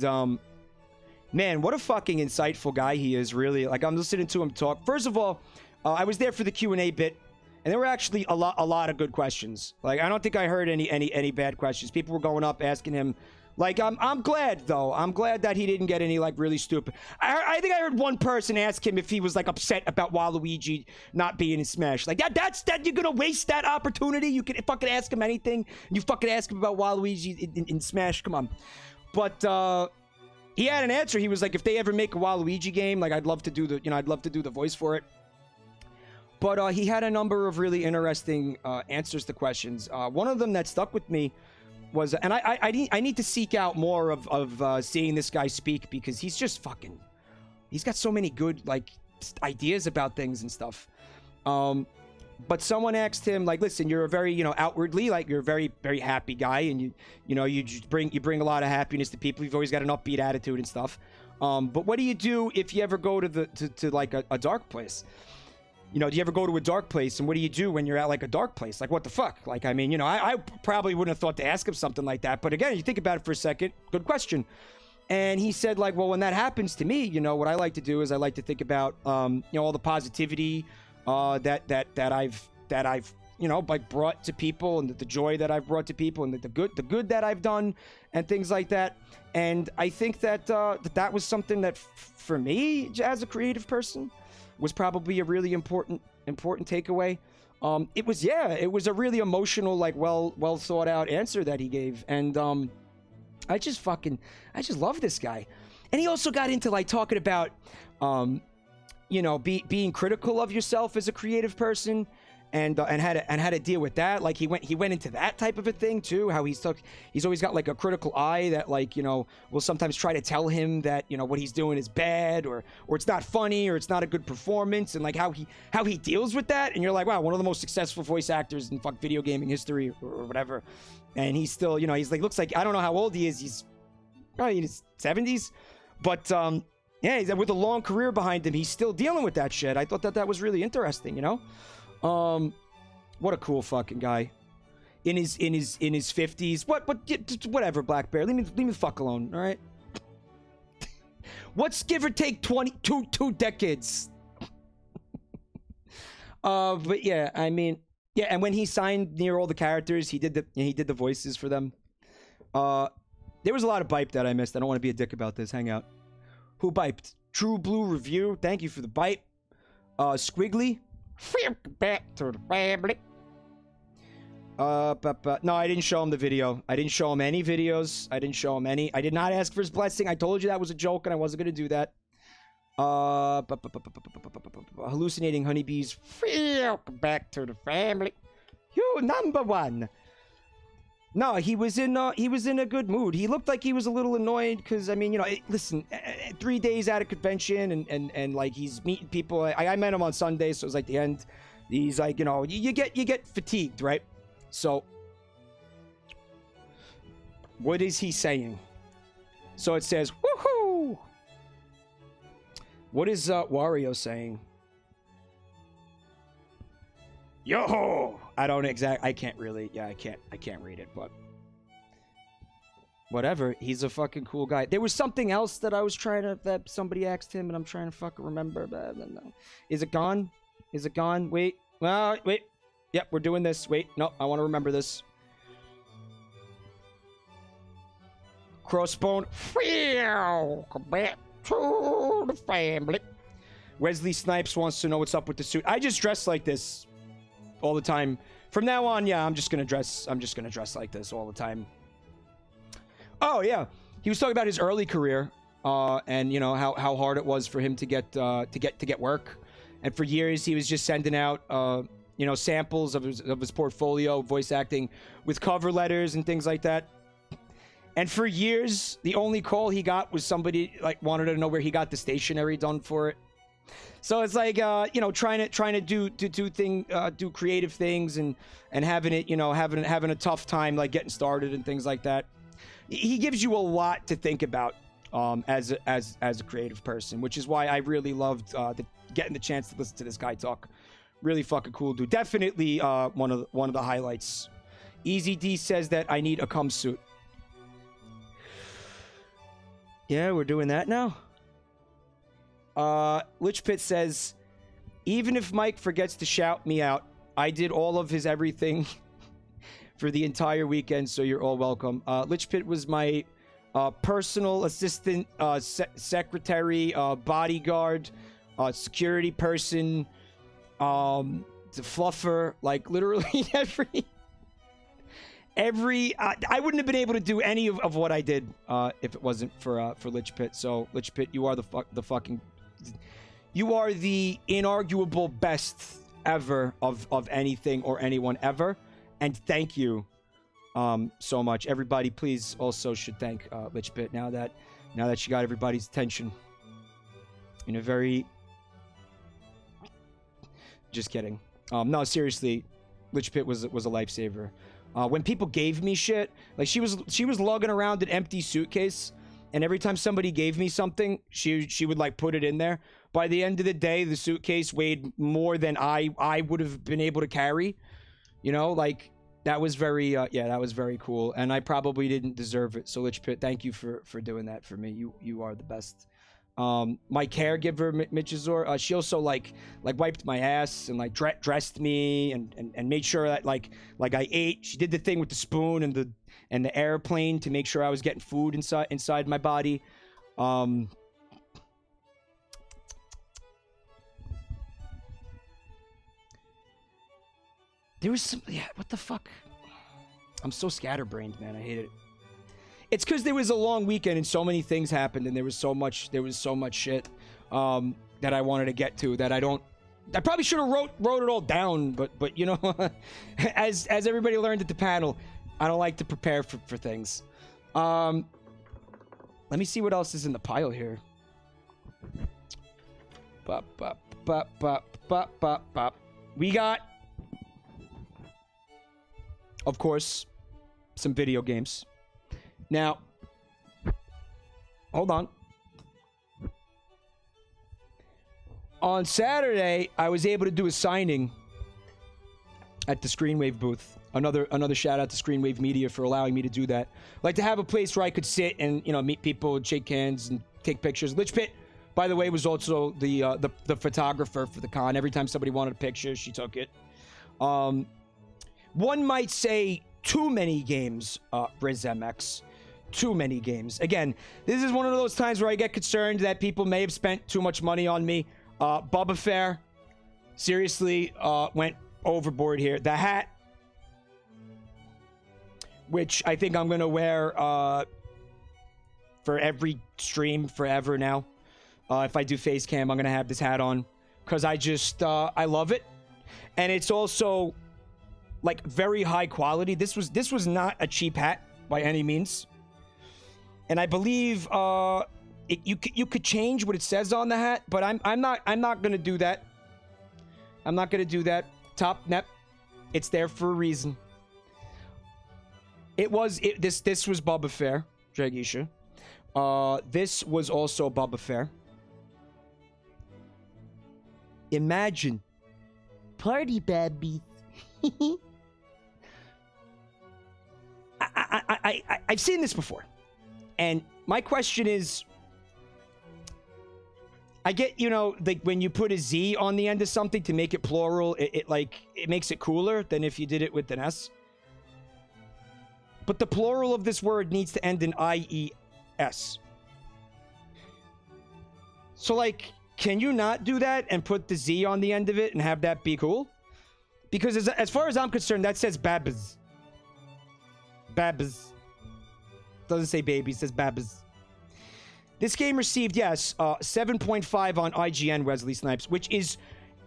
man, what a fucking insightful guy he is, really. Like, I'm listening to him talk. First of all, I was there for the Q&A bit. And there were actually a lot of good questions. Like, I don't think I heard any bad questions. People were going up asking him. Like, I'm glad though. I'm glad that he didn't get any like really stupid. I think I heard one person ask him if he was like upset about Waluigi not being in Smash. Like that you're gonna waste that opportunity. You can fucking ask him anything. You fucking ask him about Waluigi in Smash. Come on. But he had an answer. He was like, if they ever make a Waluigi game, like I'd love to do the I'd love to do the voice for it. But he had a number of really interesting answers to questions. One of them that stuck with me was, and I need to seek out more of seeing this guy speak, because he's just fucking, he's got so many good like ideas about things and stuff. But someone asked him like, listen, you're a very, you know, outwardly like you're a very, very happy guy, and you know, you just bring a lot of happiness to people. You've always got an upbeat attitude and stuff. But what do you do if you ever go to like a dark place? You know, do you ever go to a dark place, and what do you do when you're at like a dark place? Like, what the fuck? Like, I mean, you know, I probably wouldn't have thought to ask him something like that. But again, you think about it for a second. Good question. And he said, like, well, when that happens to me, you know, what I like to do is I like to think about, you know, all the positivity that I've you know, like brought to people, and the joy that I've brought to people, and the good that I've done, and things like that. And I think that that was something that for me as a creative person was probably a really important takeaway. It was a really emotional, like well thought out answer that he gave. And I just love this guy. And he also got into like talking about you know, being critical of yourself as a creative person, and how to deal with that. Like he went into that type of a thing too, how he's always got like a critical eye that, like, you know, will sometimes try to tell him that, you know, what he's doing is bad, or it's not funny, or it's not a good performance, and like how he deals with that. And you're like, wow, one of the most successful voice actors in fuck video gaming history or whatever, and he's still, you know, he's like, looks like, I don't know how old he is, he's probably in his 70s, but yeah, he's with a long career behind him, he's still dealing with that shit. I thought that was really interesting, you know. What a cool fucking guy, in his 50s. Whatever, Black Bear. Leave me the fuck alone. All right. What's give or take 22 decades? But yeah, I mean, yeah. And when he signed near all the characters, he did the voices for them. There was a lot of bipe that I missed. I don't want to be a dick about this. Hang out. Who biped? True Blue Review. Thank you for the bipe. Squiggly. Back to the family. But no, I didn't show him the video. I didn't show him any videos. I didn't show him any. I did not ask for his blessing. I told you that was a joke, and I wasn't gonna do that. Hallucinating honeybees. Back to the family. You number one. No, he was in a good mood. He looked like he was a little annoyed because, I mean, you know, listen, 3 days at a convention and like he's meeting people. I met him on Sunday, so it was like the end. He's like, you know, you get fatigued, right? So what is he saying? So it says, woohoo! What is Wario saying? Yo-ho! I can't read it, but whatever. He's a fucking cool guy. There was something else that I was trying to, that somebody asked him, and I'm trying to fucking remember, but I don't know. Is it gone? Is it gone? Wait. Well, wait. Yep, we're doing this. Wait. No, I want to remember this. Crossbone. Come back to the family. Wesley Snipes wants to know what's up with the suit. I just dress like this all the time. From now on, yeah, I'm just gonna dress like this all the time. Oh yeah, he was talking about his early career, and you know how hard it was for him to get work, and for years he was just sending out you know, samples of his portfolio, voice acting, with cover letters and things like that. And for years, the only call he got was somebody like wanted to know where he got the stationery done for it. So it's like, you know, trying to do creative things and having it, you know, having a tough time, like getting started and things like that. He gives you a lot to think about, as a creative person, which is why I really loved, getting the chance to listen to this guy talk. Really fucking cool dude. Definitely, one of the highlights. Easy D says that I need a cum suit. Yeah, we're doing that now. Lich Pit says, even if Mike forgets to shout me out, I did all of his everything for the entire weekend, so you're all welcome. Lich Pit was my personal assistant, secretary, bodyguard, security person, the fluffer, like literally every I wouldn't have been able to do any of what I did if it wasn't for Lich Pit. So Lich Pit, you are the inarguable best ever of anything or anyone ever, and thank you so much. Everybody please also should thank Lich Pit now that she got everybody's attention in a very... just kidding. No, seriously, Lich Pit was a lifesaver. When people gave me shit, like she was lugging around an empty suitcase, and every time somebody gave me something, she would like put it in there. By the end of the day, the suitcase weighed more than I would have been able to carry. You know, like that was very yeah, that was very cool, and I probably didn't deserve it. So Lich Pit, thank you for doing that for me. You are the best. My caregiver Mitchazor, she also like wiped my ass and like dressed me and made sure that like I ate. She did the thing with the spoon and the airplane to make sure I was getting food inside my body. There was some... yeah, what the fuck? I'm so scatterbrained, man. I hate it. It's because there was a long weekend and so many things happened, and there was so much shit that I wanted to get to that I probably should have wrote it all down, but you know, as everybody learned at the panel, I don't like to prepare for things. Let me see what else is in the pile here. Bop, bop, bop, bop, bop, bop, bop. We got, of course, some video games. Now, hold on. On Saturday, I was able to do a signing at the Screenwave booth. Another shout out to Screenwave Media for allowing me to do that. Like to have a place where I could sit and, you know, meet people, and shake hands, and take pictures. Lich Pit, by the way, was also the photographer for the con. Every time somebody wanted a picture, she took it. One might say too many games, Riz MX. Too many games. Again, this is one of those times where I get concerned that people may have spent too much money on me. Bubba Fair seriously went overboard here. The hat, which I think I'm gonna wear for every stream forever now. If I do face cam, I'm gonna have this hat on because I just I love it, and it's also like very high quality. This was not a cheap hat by any means. And I believe you could change what it says on the hat, but I'm not gonna do that. I'm not gonna do that. Top Nep, it's there for a reason. This was Bubba Fair, Dragisha. This was also Bubba Fair. Imagine. Party babies. I've seen this before. And my question is, I get, you know, like when you put a Z on the end of something to make it plural, it makes it cooler than if you did it with an S. But the plural of this word needs to end in I-E-S. So like, can you not do that and put the Z on the end of it and have that be cool? Because as far as I'm concerned, that says babas. Babas. Doesn't say baby, it says babas. This game received, yes, 7.5 on IGN, Wesley Snipes, which is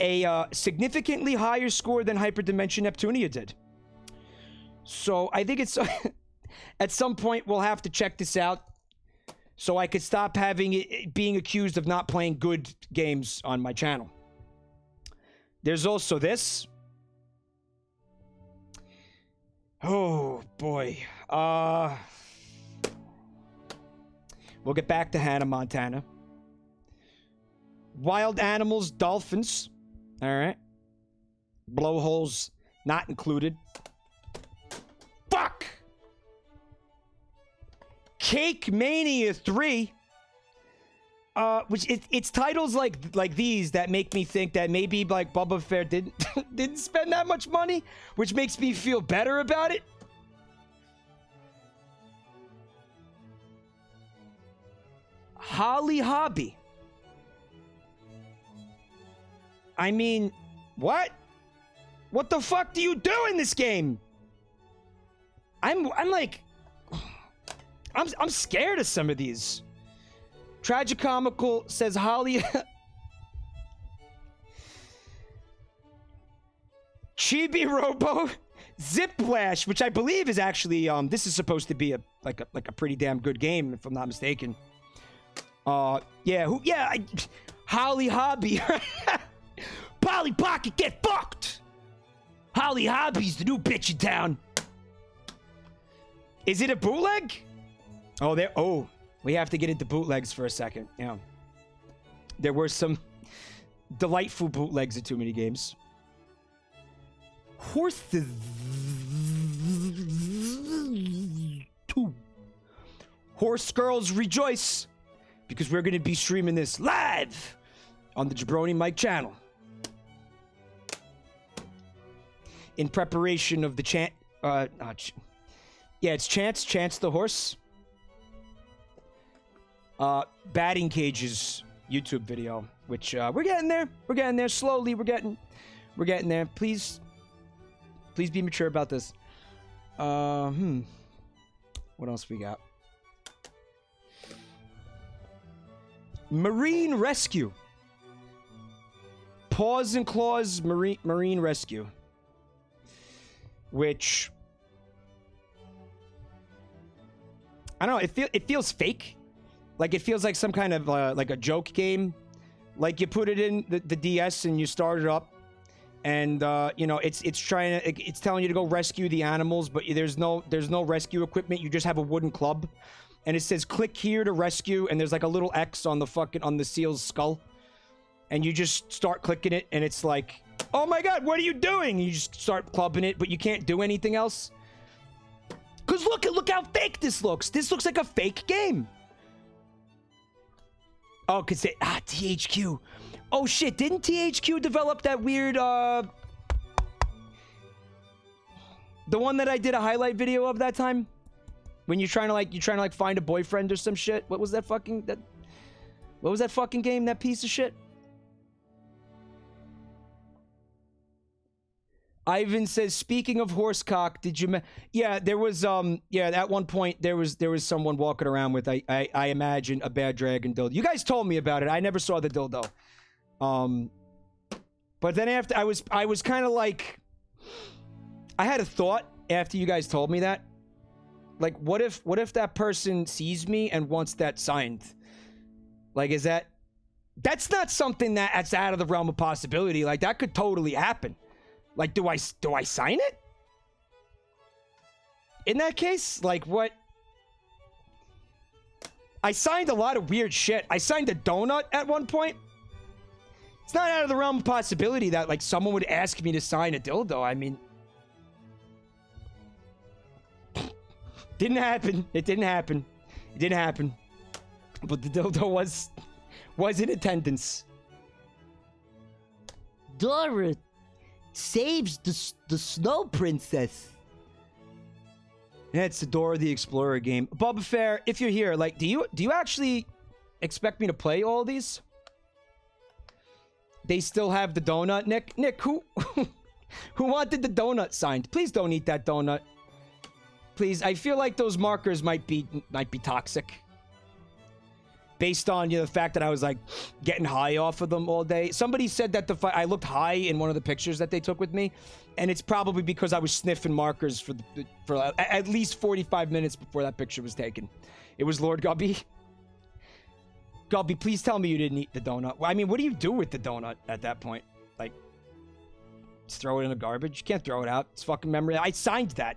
a significantly higher score than Hyperdimension Neptunia did. So I think it's at some point we'll have to check this out so I could stop having it being accused of not playing good games on my channel. There's also this. Oh boy. We'll get back to Hannah Montana. Wild animals, dolphins. All right. Blowholes not included. Fuck! Cake Mania 3. Which it's titles like these that make me think that maybe like Bubba Fair didn't spend that much money, which makes me feel better about it. Holly Hobby. I mean, what? What the fuck do you do in this game? I'm scared of some of these. Tragicomical says Holly. Chibi Robo Ziplash, which I believe is actually this is supposed to be a pretty damn good game if I'm not mistaken. Holly Hobby. Polly Pocket, get fucked. Holly Hobby's the new bitch in town. Is it a bootleg? Oh, there. Oh, we have to get into bootlegs for a second. Yeah, there were some delightful bootlegs of Too Many Games. Horses. Two. Horse girls rejoice. Because we're going to be streaming this live on the Jabroni Mike channel. In preparation of the chant. It's Chance the Horse. Batting Cages YouTube video. Which we're getting there. We're getting there. Slowly we're getting there. Please be mature about this. What else we got? Marine Rescue. Paws and Claws Marine Rescue. Which... I don't know, it feels fake. Like, it feels like some kind of, like a joke game. Like, you put it in the DS and you start it up. And, you know, it's telling you to go rescue the animals, but there's no rescue equipment. You just have a wooden club. And it says, click here to rescue, and there's like a little X on the on the seal's skull. And you just start clicking it, and it's like, oh my god, what are you doing? You just start clubbing it, but you can't do anything else. Because look how fake this looks. This looks like a fake game. Oh, because THQ. Oh shit, didn't THQ develop that weird, the one that I did a highlight video of that time? When you're trying to find a boyfriend or some shit. What was that fucking game? That piece of shit. Ivan says, speaking of horsecock, did you? Yeah, there was at one point there was someone walking around with I imagine a bad dragon dildo. You guys told me about it. I never saw the dildo. But then after I was kind of like. I had a thought after you guys told me that. Like, what if that person sees me and wants that signed? Like, is that... That's not something that's out of the realm of possibility. Like, that could totally happen. Like, do I sign it? In that case, like, what? I signed a lot of weird shit. I signed a donut at one point. It's not out of the realm of possibility that, like, someone would ask me to sign a dildo. I mean... Didn't happen. It didn't happen. It didn't happen. But the dildo was in attendance. Dora saves the snow princess. That's the Dora the Explorer game. Bubba Fair, if you're here, like, do you actually expect me to play all these? They still have the donut, Nick. Nick, who wanted the donut signed? Please don't eat that donut. Please, I feel like those markers might be toxic. Based on, you know, the fact that I was, like, getting high off of them all day. Somebody said that I looked high in one of the pictures that they took with me, and it's probably because I was sniffing markers for at least 45 minutes before that picture was taken. It was Lord Gubby. Gubby, please tell me you didn't eat the donut. I mean, what do you do with the donut at that point? Like, just throw it in the garbage? You can't throw it out. It's fucking memory. I signed that.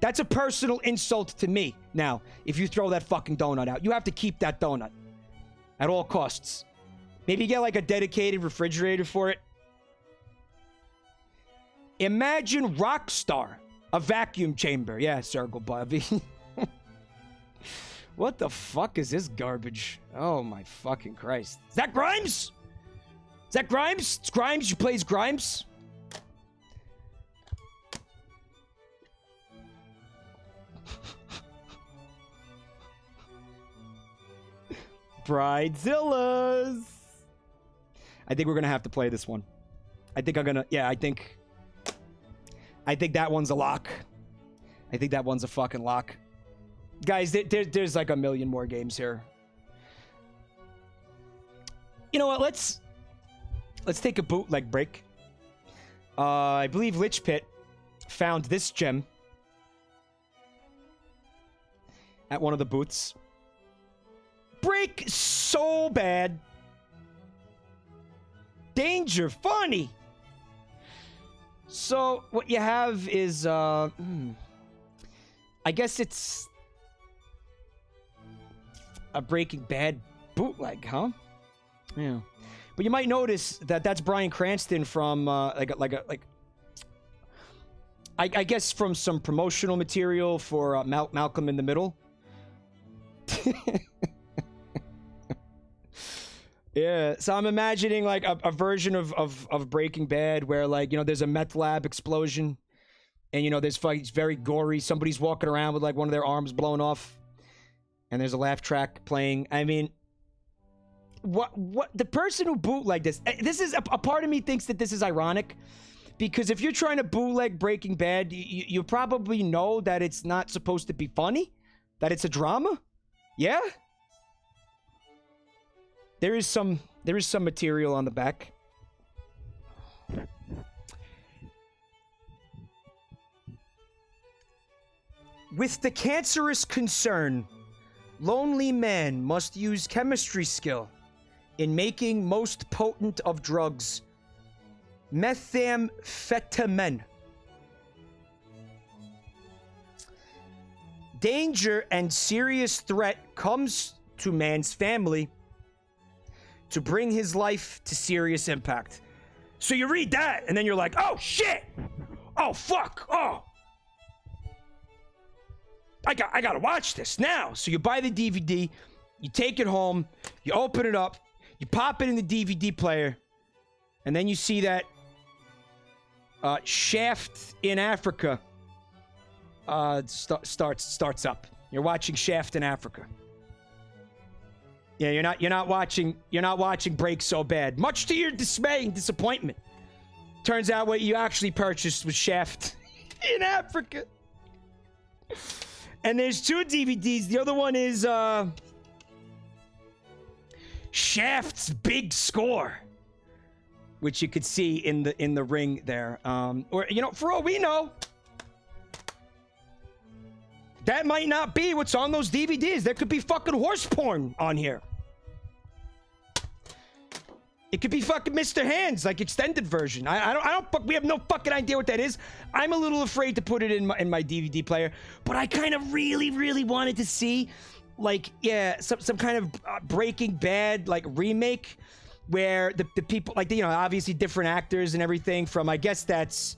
That's a personal insult to me now, if you throw that fucking donut out. You have to keep that donut. At all costs. Maybe get, like, a dedicated refrigerator for it. Imagine Rockstar. A vacuum chamber. Yeah, Circle Bobby. What the fuck is this garbage? Oh, my fucking Christ. Is that Grimes? Is that Grimes? It's Grimes. She plays Grimes. Bridezillas. I think we're gonna have to play this one. I think I'm gonna, yeah, I think that one's a lock. I think that one's a fucking lock. Guys, there's like a million more games here. You know what, let's take a bootleg break. I believe Lich Pit found this gem at one of the booths. Break so bad. Danger funny. So what you have is I guess it's a Breaking Bad bootleg, huh? Yeah. But you might notice that that's Bryan Cranston from I guess from some promotional material for Malcolm in the Middle. Yeah, so I'm imagining, like, a version of Breaking Bad where, like, you know, there's a meth lab explosion. And, you know, there's fights, it's very gory. Somebody's walking around with, like, one of their arms blown off. And there's a laugh track playing. I mean, what the person who bootlegged this is, a part of me thinks that this is ironic. Because if you're trying to bootleg Breaking Bad, you probably know that it's not supposed to be funny. That it's a drama. Yeah? There is some material on the back. With the cancerous concern, lonely man must use chemistry skill in making most potent of drugs, methamphetamine. Danger and serious threat comes to man's family to bring his life to serious impact. So you read that, and then you're like, oh, shit! Oh, fuck! Oh! I gotta watch this now! So you buy the DVD, you take it home, you open it up, you pop it in the DVD player, and then you see that Shaft in Africa starts up. You're watching Shaft in Africa. Yeah, you're not watching Break So Bad. Much to your dismay and disappointment. Turns out what you actually purchased was Shaft in Africa. And there's two DVDs. The other one is Shaft's Big Score, which you could see in the ring there. Or, you know, for all we know, That might not be what's on those DVDs. There could be fucking horse porn on here. It could be fucking Mr. Hands, like extended version. We have no fucking idea what that is. I'm a little afraid to put it in my DVD player, but I kind of really wanted to see, like, yeah, some kind of Breaking Bad, like, remake where the people, like, you know, obviously different actors and everything from, I guess that's,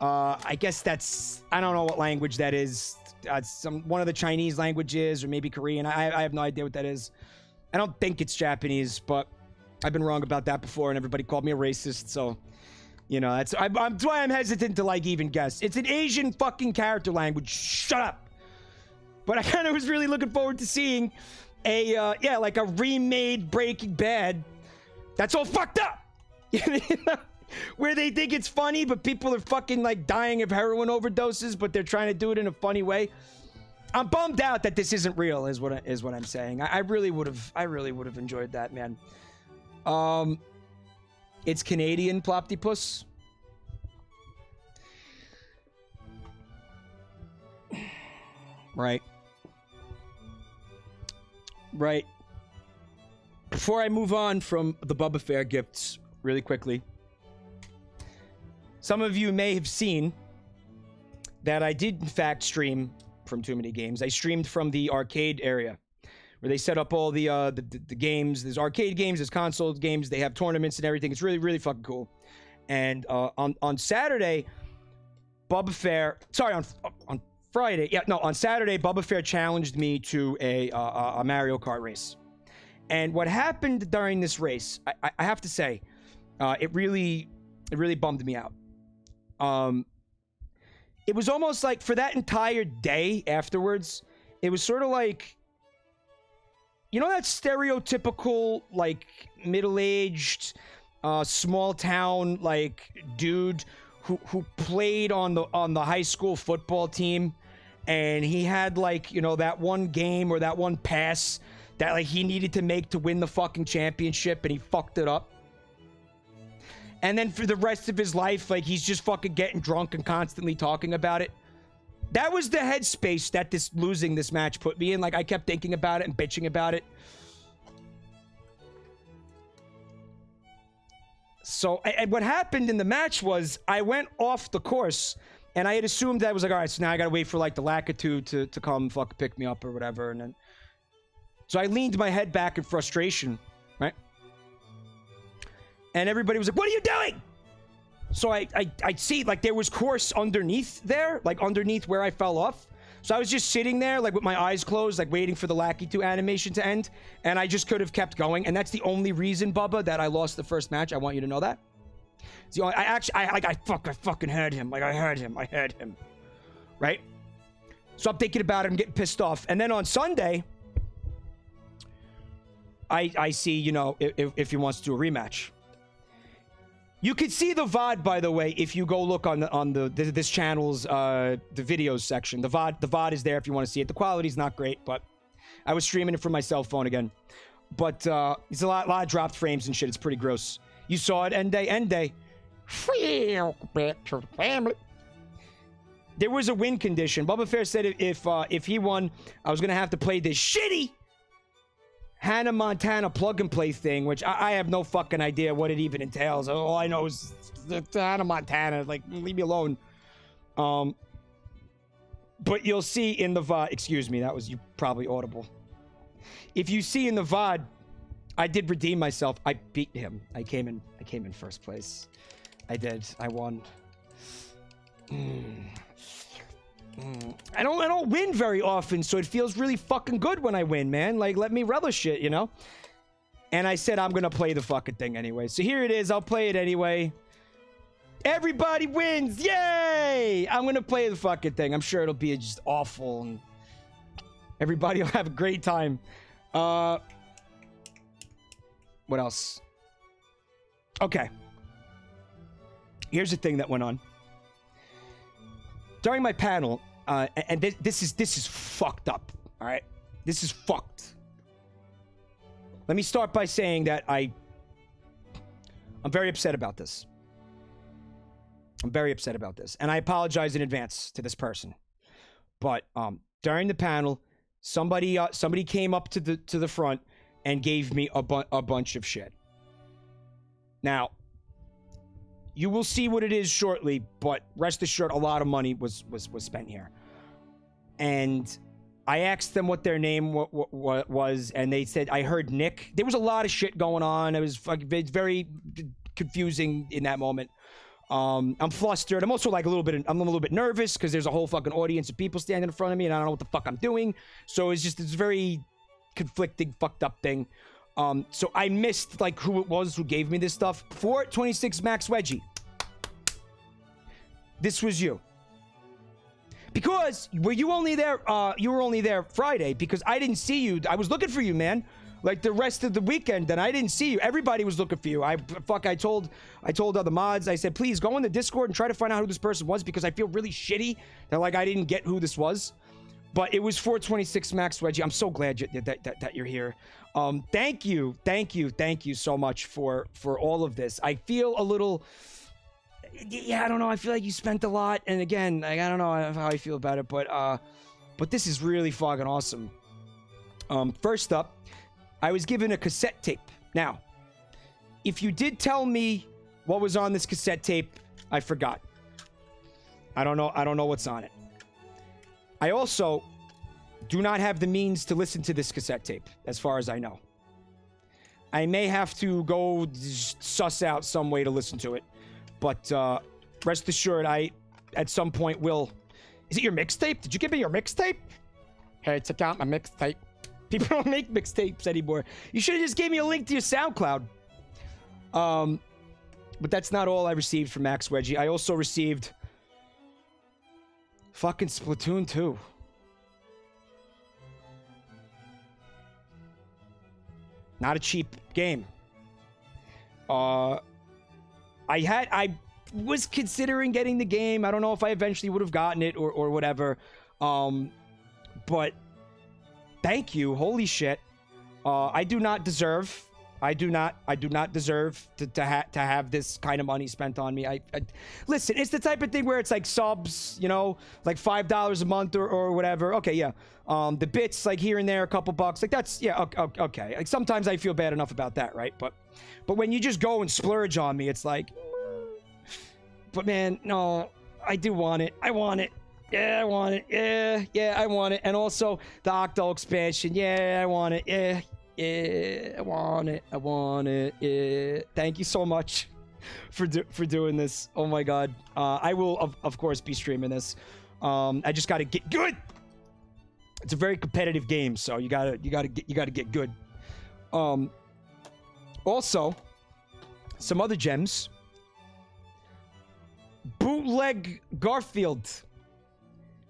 I don't know what language that is. One of the Chinese languages or maybe Korean. I have no idea what that is. I don't think it's Japanese, but I've been wrong about that before, and everybody called me a racist, so, you know, that's why I'm hesitant to, like, even guess. It's an Asian fucking character language. Shut up! But I kind of was really looking forward to seeing a, yeah, like a remade Breaking Bad that's all fucked up! Where they think it's funny, but people are fucking, like, dying of heroin overdoses, but they're trying to do it in a funny way. I'm bummed out that this isn't real, is what I'm saying. I really would have enjoyed that, man. It's Canadian Ploptipus. Right. Right. Before I move on from the Bubba Fair gifts, really quickly. Some of you may have seen that I did, in fact, stream from Too Many Games. I streamed from the arcade area, where they set up all the games. There's arcade games, there's console games, they have tournaments and everything. It's really fucking cool. And on Saturday, Bubba Fair, sorry, on Friday, yeah, no, on Saturday, Bubba Fair challenged me to a Mario Kart race. And what happened during this race, I have to say, it really bummed me out. It was almost like for that entire day afterwards, it was sort of like, you know, that stereotypical, like, middle-aged, small-town, like, dude who played on the high school football team, and he had, like, you know, that one game or that one pass that, like, he needed to make to win the fucking championship, and he fucked it up. And then for the rest of his life, like, he's just fucking getting drunk and constantly talking about it. That was the headspace that losing this match put me in. Like, I kept thinking about it and bitching about it. So, and what happened in the match was I went off the course, and I had assumed that I was like, all right, so now I gotta wait for, like, the Lakitu to come fuck pick me up or whatever. And then, so I leaned my head back in frustration, right? And everybody was like, what are you doing? So I'd see, like, there was course underneath there, like, underneath where I fell off. So I was just sitting there, like, with my eyes closed, like, waiting for the Lakitu animation to end. And I just could have kept going. And that's the only reason, Bubba, that I lost the first match. I want you to know that. It's the only, I fucking heard him. Like, I heard him. Right? So I'm thinking about it. I'm getting pissed off. And then on Sunday, I see, you know, if he wants to do a rematch. You could see the VOD, by the way, if you go look on this channel's the videos section. The VOD is there if you want to see it. The quality's not great, but I was streaming it from my cell phone again. But it's a lot of dropped frames and shit. It's pretty gross. You saw it end day. There was a win condition. Bubba Fair said if he won, I was gonna have to play this shitty Hannah Montana plug-and-play thing, which I have no fucking idea what it even entails. All I know is Hannah Montana. Like, leave me alone. But you'll see in the VOD... Excuse me, that was you probably audible. If you see in the VOD, I did redeem myself. I beat him. I came in first place. I did. I won. I don't win very often, so it feels really fucking good when I win, man. Like, let me relish it, you know? And I said I'm gonna play the fucking thing anyway. So here it is. I'll play it anyway. Everybody wins! Yay! I'm gonna play the fucking thing. I'm sure it'll be just awful, and everybody will have a great time. What else? Okay. Here's the thing that went on. During my panel, and this is fucked up, all right? This is fucked. Let me start by saying that I'm very upset about this. I'm very upset about this, and I apologize in advance to this person. But during the panel, somebody came up to the front and gave me a bunch of shit. Now, you will see what it is shortly, but rest assured, a lot of money was spent here. And I asked them what their name was, and they said, I heard Nick. There was a lot of shit going on. It was very confusing in that moment. I'm flustered. I'm also like a little bit nervous because there's a whole fucking audience of people standing in front of me, and I don't know what the fuck I'm doing. So it's just, it's a very conflicting, fucked up thing. So I missed like who it was who gave me this stuff. 426 Max Wedgie. This was you. Because were you only there? You were only there Friday because I didn't see you. I was looking for you, man. Like the rest of the weekend, and I didn't see you. Everybody was looking for you. I told other mods. I said, please go in the Discord and try to find out who this person was because I feel really shitty that like I didn't get who this was. But it was 426 Max Wedgie. I'm so glad that you're here. Thank you so much for all of this. I feel a little. Yeah, I don't know. I feel like you spent a lot, and again, like, I don't know how I feel about it, but this is really fucking awesome. First up, I was given a cassette tape. Now, if you did tell me what was on this cassette tape, I forgot. I don't know what's on it. I also do not have the means to listen to this cassette tape, as far as I know. I may have to go suss out some way to listen to it. But rest assured, I, at some point, will... Is it your mixtape? Did you give me your mixtape? Hey, check out my mixtape. People don't make mixtapes anymore. You should have just gave me a link to your SoundCloud. But that's not all I received from Max Wedgie. I also received... Fucking Splatoon 2. Not a cheap game. I was considering getting the game. I don't know if I eventually would have gotten it or whatever. But thank you. Holy shit. I do not deserve to have this kind of money spent on me. I listen, it's the type of thing where it's like subs, you know, like $5 a month or whatever. Okay, yeah. The bits like here and there, a couple bucks, like that's, yeah, okay. Like sometimes I feel bad enough about that, right? But when you just go and splurge on me, it's like, but man, no, I do want it. I want it. Yeah, I want it. Yeah, I want it. And also the Octo Expansion. Yeah, I want it. Yeah, I want it. Yeah. Thank you so much for doing this. Oh my god. I will of course be streaming this. I just gotta get good. It's a very competitive game, so you gotta get good. Also, some other gems. Bootleg Garfield,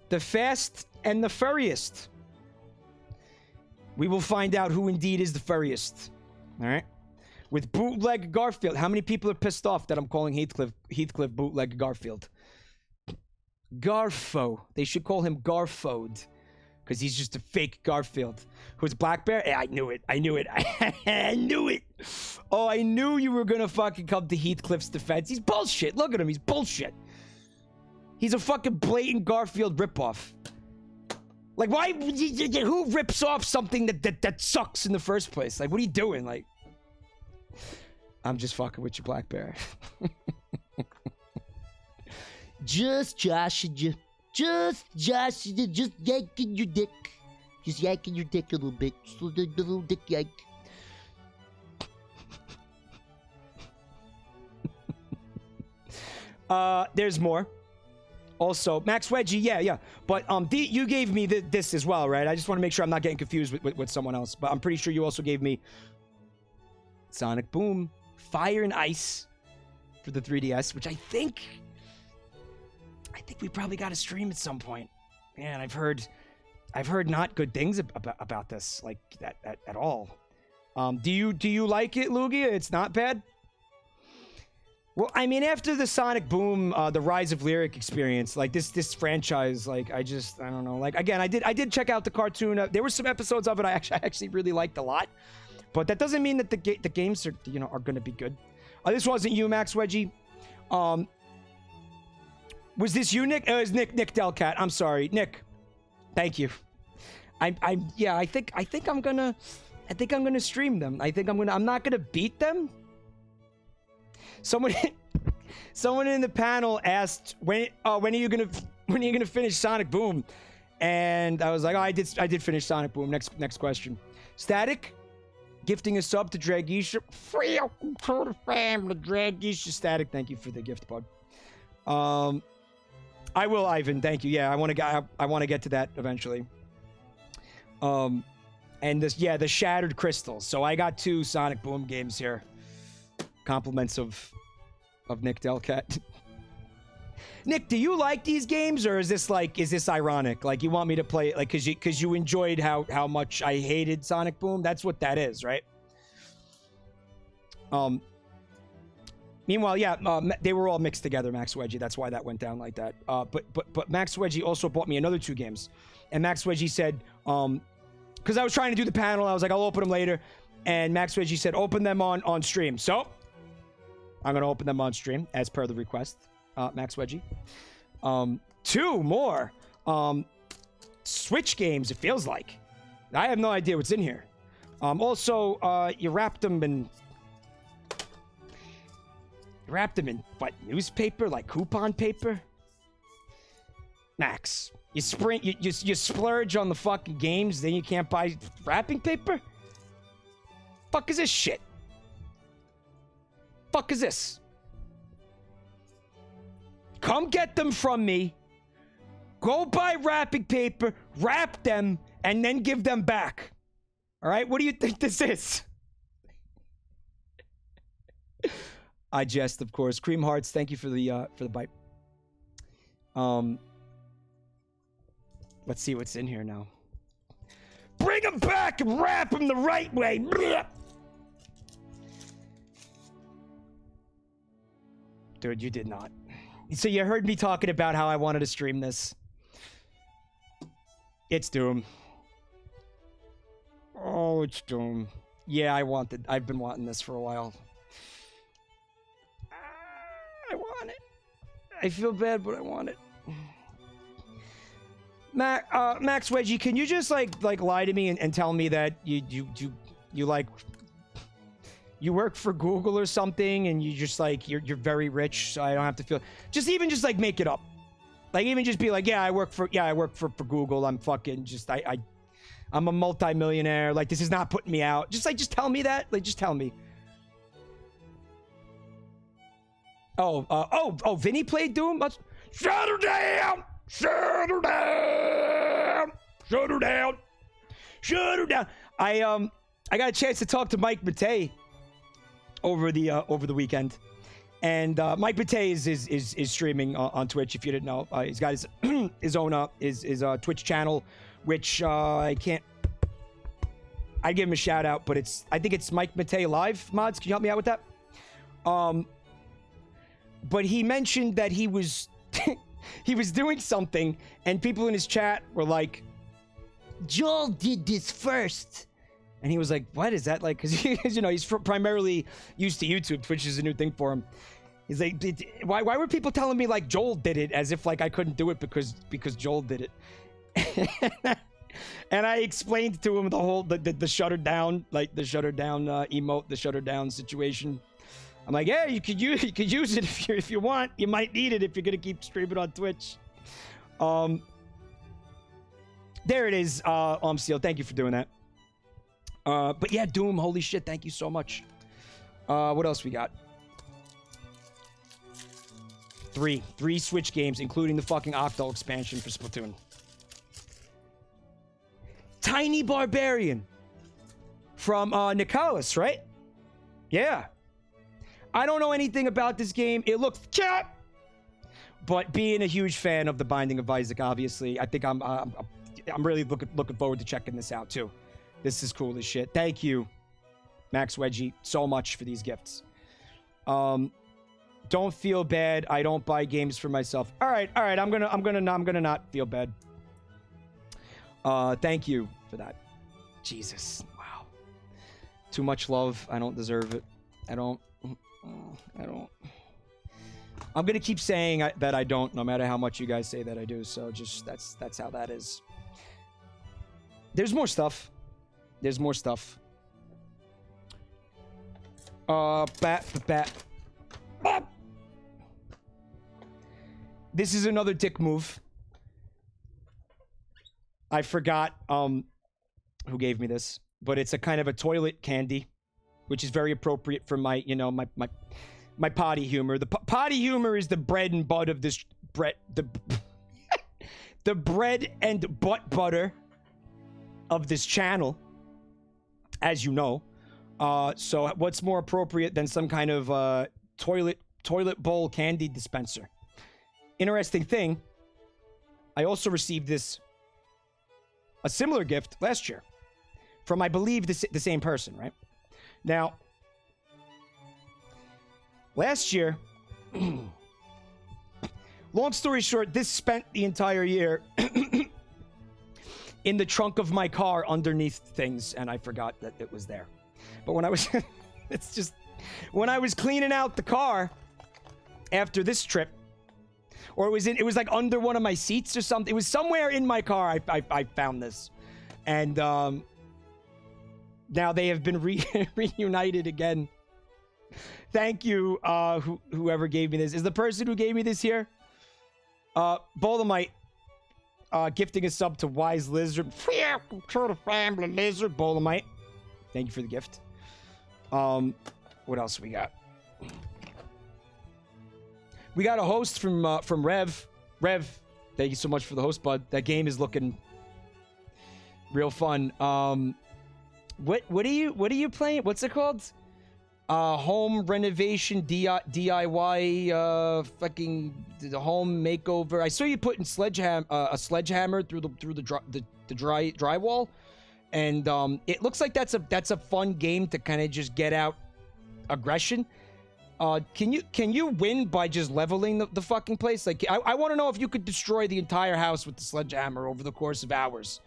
the Fast and the Furriest. We will find out who indeed is the furriest. All right. With Bootleg Garfield. How many people are pissed off that I'm calling Heathcliff Bootleg Garfield? Garfo. They should call him Garfode. Because he's just a fake Garfield. Who's Black Bear? I knew it. I knew it. I knew it. Oh, I knew you were going to fucking come to Heathcliff's defense. He's bullshit. Look at him. He's bullshit. He's a fucking blatant Garfield ripoff. Like, why? Who rips off something that sucks in the first place? Like, what are you doing? Like, I'm just fucking with you, Black Bear. Just yanking your dick. Just yanking your dick a little bit. Just a little dick yank. There's more. Also, Max Wedgie, yeah. But you gave me this as well, right? I just want to make sure I'm not getting confused with someone else. But I'm pretty sure you also gave me Sonic Boom, Fire and Ice for the 3DS, which I think we probably got to stream at some point. Man, I've heard not good things about this, like at all. Do you like it, Lugia? It's not bad. Well, I mean, after the Sonic Boom, the Rise of Lyric experience, like this franchise, like I don't know. Like again, I did check out the cartoon. There were some episodes of it I actually really liked a lot, but that doesn't mean that the games are going to be good. This wasn't you, Max Wedgie. Was this you, Nick? It was Nick Delcat. I'm sorry, Nick. Thank you. Yeah, I think I'm gonna stream them. I'm not gonna beat them. Someone in the panel asked when are you gonna finish Sonic Boom, and I was like, oh, I did finish Sonic Boom. Next question. Static, gifting a sub to Dragisha. Free up to the family, Dragisha. Static, thank you for the gift, bud. I will, Ivan. Thank you. Yeah, I want to get to that eventually. And this, yeah, the Shattered Crystals. So I got 2 Sonic Boom games here. Compliments of Nick Delcat. Nick, do you like these games, or is this ironic? Like, you want me to play it, like, cause you enjoyed how much I hated Sonic Boom? That's what that is, right? Meanwhile, yeah, they were all mixed together, Max Wedgie. That's why that went down like that. But Max Wedgie also bought me another 2 games, and Max Wedgie said, cause I was trying to do the panel, I was like, I'll open them later, and Max Wedgie said, open them on stream. So I'm gonna open them on stream as per the request. Max Wedgie. 2 more. Switch games, it feels like. I have no idea what's in here. Also, you wrapped them in... You wrapped them in, what, newspaper? Like coupon paper? Max, you splurge on the fucking games, then you can't buy wrapping paper? Fuck is this shit? Fuck is this? Come get them from me, go buy wrapping paper, wrap them, and then give them back. All right, what do you think this is? I jest, of course. Cream Hearts, thank you for the bite. Let's see what's in here now. Bring them back and wrap them the right way. Blah! Dude, you did not. So you heard me talking about how I wanted to stream this. It's Doom. Oh, it's Doom. Yeah, I've been wanting this for a while. I want it. I feel bad, but I want it. Max Wedgie, can you just like lie to me and tell me that you like... You work for Google or something, and you just like you're very rich, so I don't have to feel. Just like make it up, like even just be like, yeah, I work for Google. I'm fucking just I'm a multimillionaire. Like, this is not putting me out. Just tell me that. Like, just tell me. Oh, Vinny played Doom. Shut her down! Shut her down! Shut her down! Shut her down! I got a chance to talk to Mike Mattei over the weekend, and Mike Mattei is streaming on Twitch. If you didn't know, he's got his his own Twitch channel, which I give him a shout out, but I think it's Mike Mattei Live. Mods, can you help me out with that? But he mentioned that he was he was doing something, and people in his chat were like, Joel did this first. And he was like, what is that? Like, because, you know, he's primarily used to YouTube. Twitch is a new thing for him. He's like, why were people telling me, like, Joel did it, as if, like, I couldn't do it because Joel did it? And I explained to him the whole, the shutter down, like, the shutter down emote, the shutter down situation. I'm like, yeah, you could use it if you want. You might need it if you're going to keep streaming on Twitch. There it is, Omsteel. Thank you for doing that. But yeah, Doom, holy shit, thank you so much. What else we got? 3 Switch games, including the fucking Octo Expansion for Splatoon. Tiny Barbarian from Nicalis, right? Yeah. I don't know anything about this game. It looks cat. But being a huge fan of The Binding of Isaac, obviously, I think I'm really looking forward to checking this out too. This is cool as shit. Thank you, Max Wedgie, so much for these gifts. Don't feel bad. I don't buy games for myself. All right. I'm gonna not feel bad. Thank you for that. Jesus, wow. Too much love. I don't deserve it. I don't. I'm gonna keep saying that I don't, no matter how much you guys say that I do. So just that's how that is. There's more stuff. There's more stuff. Bat. This is another dick move. I forgot who gave me this, but it's a kind of a toilet candy, which is very appropriate for my, you know, my potty humor. The potty humor is the bread and butt of this bread, the bread and butt butter of this channel, as you know. So what's more appropriate than some kind of toilet bowl candy dispenser? Interesting thing, I also received this, a similar gift last year from, I believe, the same person, right? Now, last year, long story short, this spent the entire year in the trunk of my car underneath things, and I forgot that it was there. But when I was, it's just, when I was cleaning out the car after this trip, or it was like under one of my seats or something. It was somewhere in my car. I found this, and now they have been reunited again. Thank you, whoever gave me this. Is the person who gave me this here? Bolomite, gifting a sub to Wise Lizard. Control the family, Lizard. Bolomite, thank you for the gift. What else we got? We got a host from Rev. Rev, thank you so much for the host, bud. That game is looking real fun. What are you playing? What's it called? Home renovation DIY fucking the home makeover. I saw you putting a sledgehammer through the drywall, and it looks like that's a fun game to kind of just get out aggression. Can you win by just leveling the fucking place? Like, I want to know if you could destroy the entire house with the sledgehammer over the course of hours.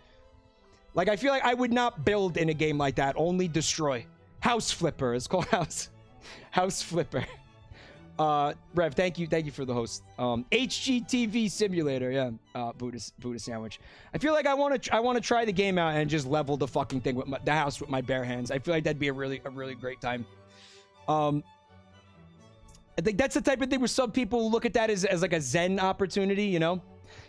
Like, I feel like I would not build in a game like that, only destroy. House Flipper. It's called House Flipper. Rev, thank you for the host. HGTV Simulator, yeah. Buddha sandwich. I feel like I want to try the game out and just level the fucking thing with the house with my bare hands. I feel like that'd be a really great time. I think that's the type of thing where some people look at that as like a zen opportunity, you know?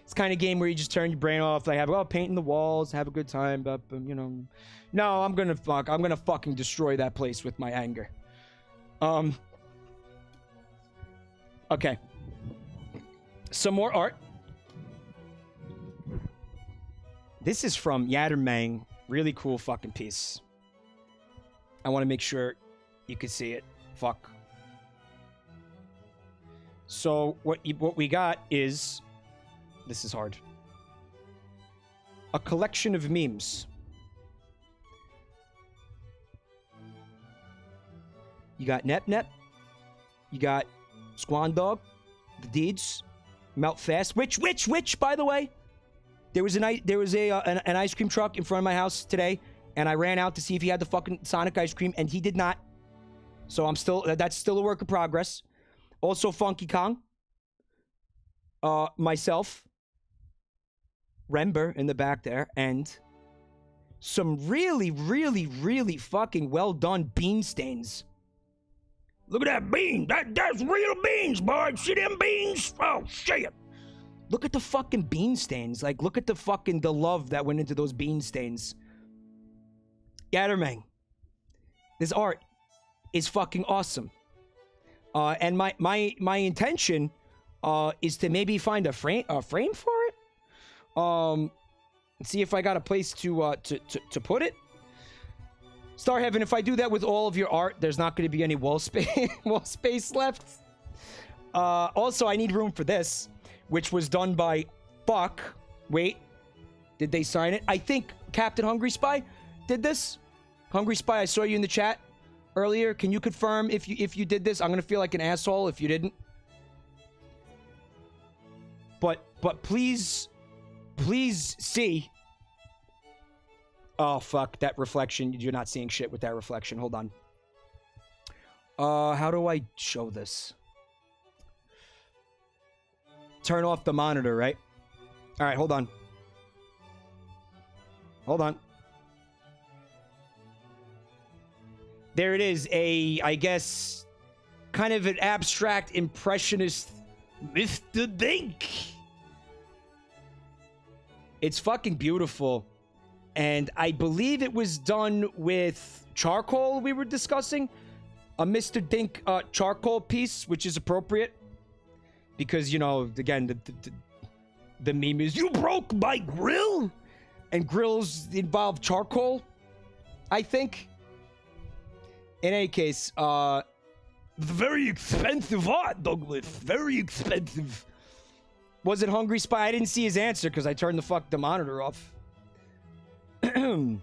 It's kind of game where you just turn your brain off, like, painting the walls, have a good time, but, you know. No, I'm gonna fucking destroy that place with my anger. Okay. Some more art. This is from Yattermang. Really cool fucking piece. I want to make sure you can see it. Fuck. So what we got is, this is hard, a collection of memes. You got Nep Nep, you got Squandog, the Deeds, Melt Fast, which by the way, there was an ice cream truck in front of my house today, and I ran out to see if he had the fucking Sonic ice cream, and he did not. So that's still a work in progress. Also, Funky Kong, myself, Rember in the back there, and some really, really, really fucking well-done bean stains. Look at that bean. That's real beans, boy. See them beans? Oh, shit. Look at the fucking bean stains. Like, look at the fucking, the love that went into those bean stains. Yattermang, this art is fucking awesome. And my intention is to maybe find a frame for it, and see if I got a place to put it. Star Heaven, if I do that with all of your art, there's not going to be any wall space left. Also, I need room for this, which was done by Buck. Wait, did they sign it? I think Captain Hungry Spy did this. Hungry Spy, I saw you in the chat earlier. Can you confirm if you did this? I'm gonna feel like an asshole if you didn't, but please see. Oh fuck, that reflection, you're not seeing shit with that reflection. Hold on. How do I show this? Turn off the monitor, right? All right, hold on. there it is, a, I guess, kind of an abstract impressionist Mr. Dink. It's fucking beautiful. And I believe it was done with charcoal we were discussing. A Mr. Dink charcoal piece, which is appropriate. Because, you know, again, the meme is, you broke my grill? And grills involve charcoal, I think. In any case, very expensive art, Douglas. Very expensive. Was it Hungry Spy? I didn't see his answer because I turned the fuck the monitor off. Oh,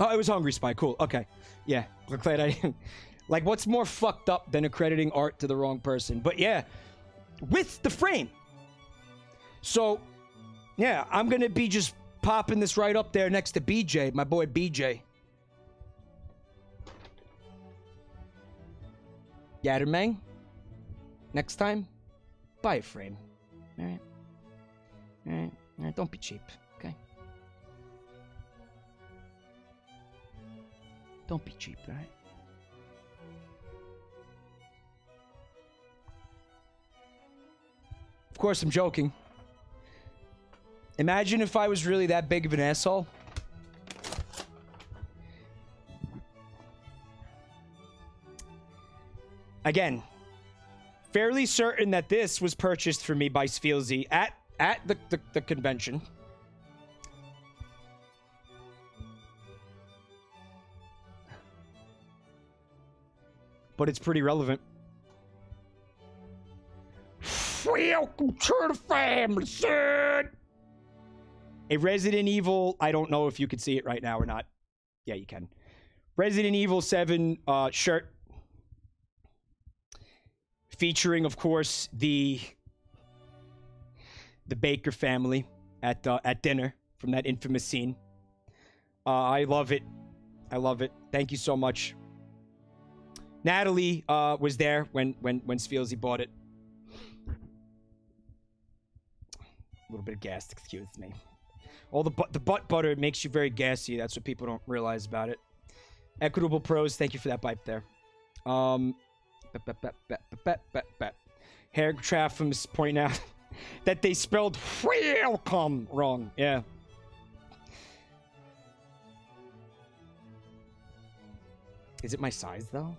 it was Hungry Spy. Cool. Okay. Yeah. I'm glad I didn't. Like, what's more fucked up than accrediting art to the wrong person? But yeah, with the frame. So, yeah, I'm going to be just popping this right up there next to BJ, my boy BJ. Yattermang, next time, buy a frame. All right. All right. All right. Don't be cheap. Okay. Don't be cheap. All right. Of course, I'm joking. Imagine if I was really that big of an asshole. Again, fairly certain that this was purchased for me by Sfeelzy at the convention. But it's pretty relevant. Welcome to the family, son! A Resident Evil, I don't know if you can see it right now or not. Yeah, you can. Resident Evil 7 shirt. Featuring, of course, the Baker family at dinner from that infamous scene. I love it. I love it. Thank you so much. Natalie was there when Sfeelzy bought it. A little bit of gas, excuse me. All the butt butter makes you very gassy. That's what people don't realize about it. Equitable Pros, thank you for that pipe there. Hair Traff is pointing out that they spelled welcome wrong. Yeah. Is it my size though?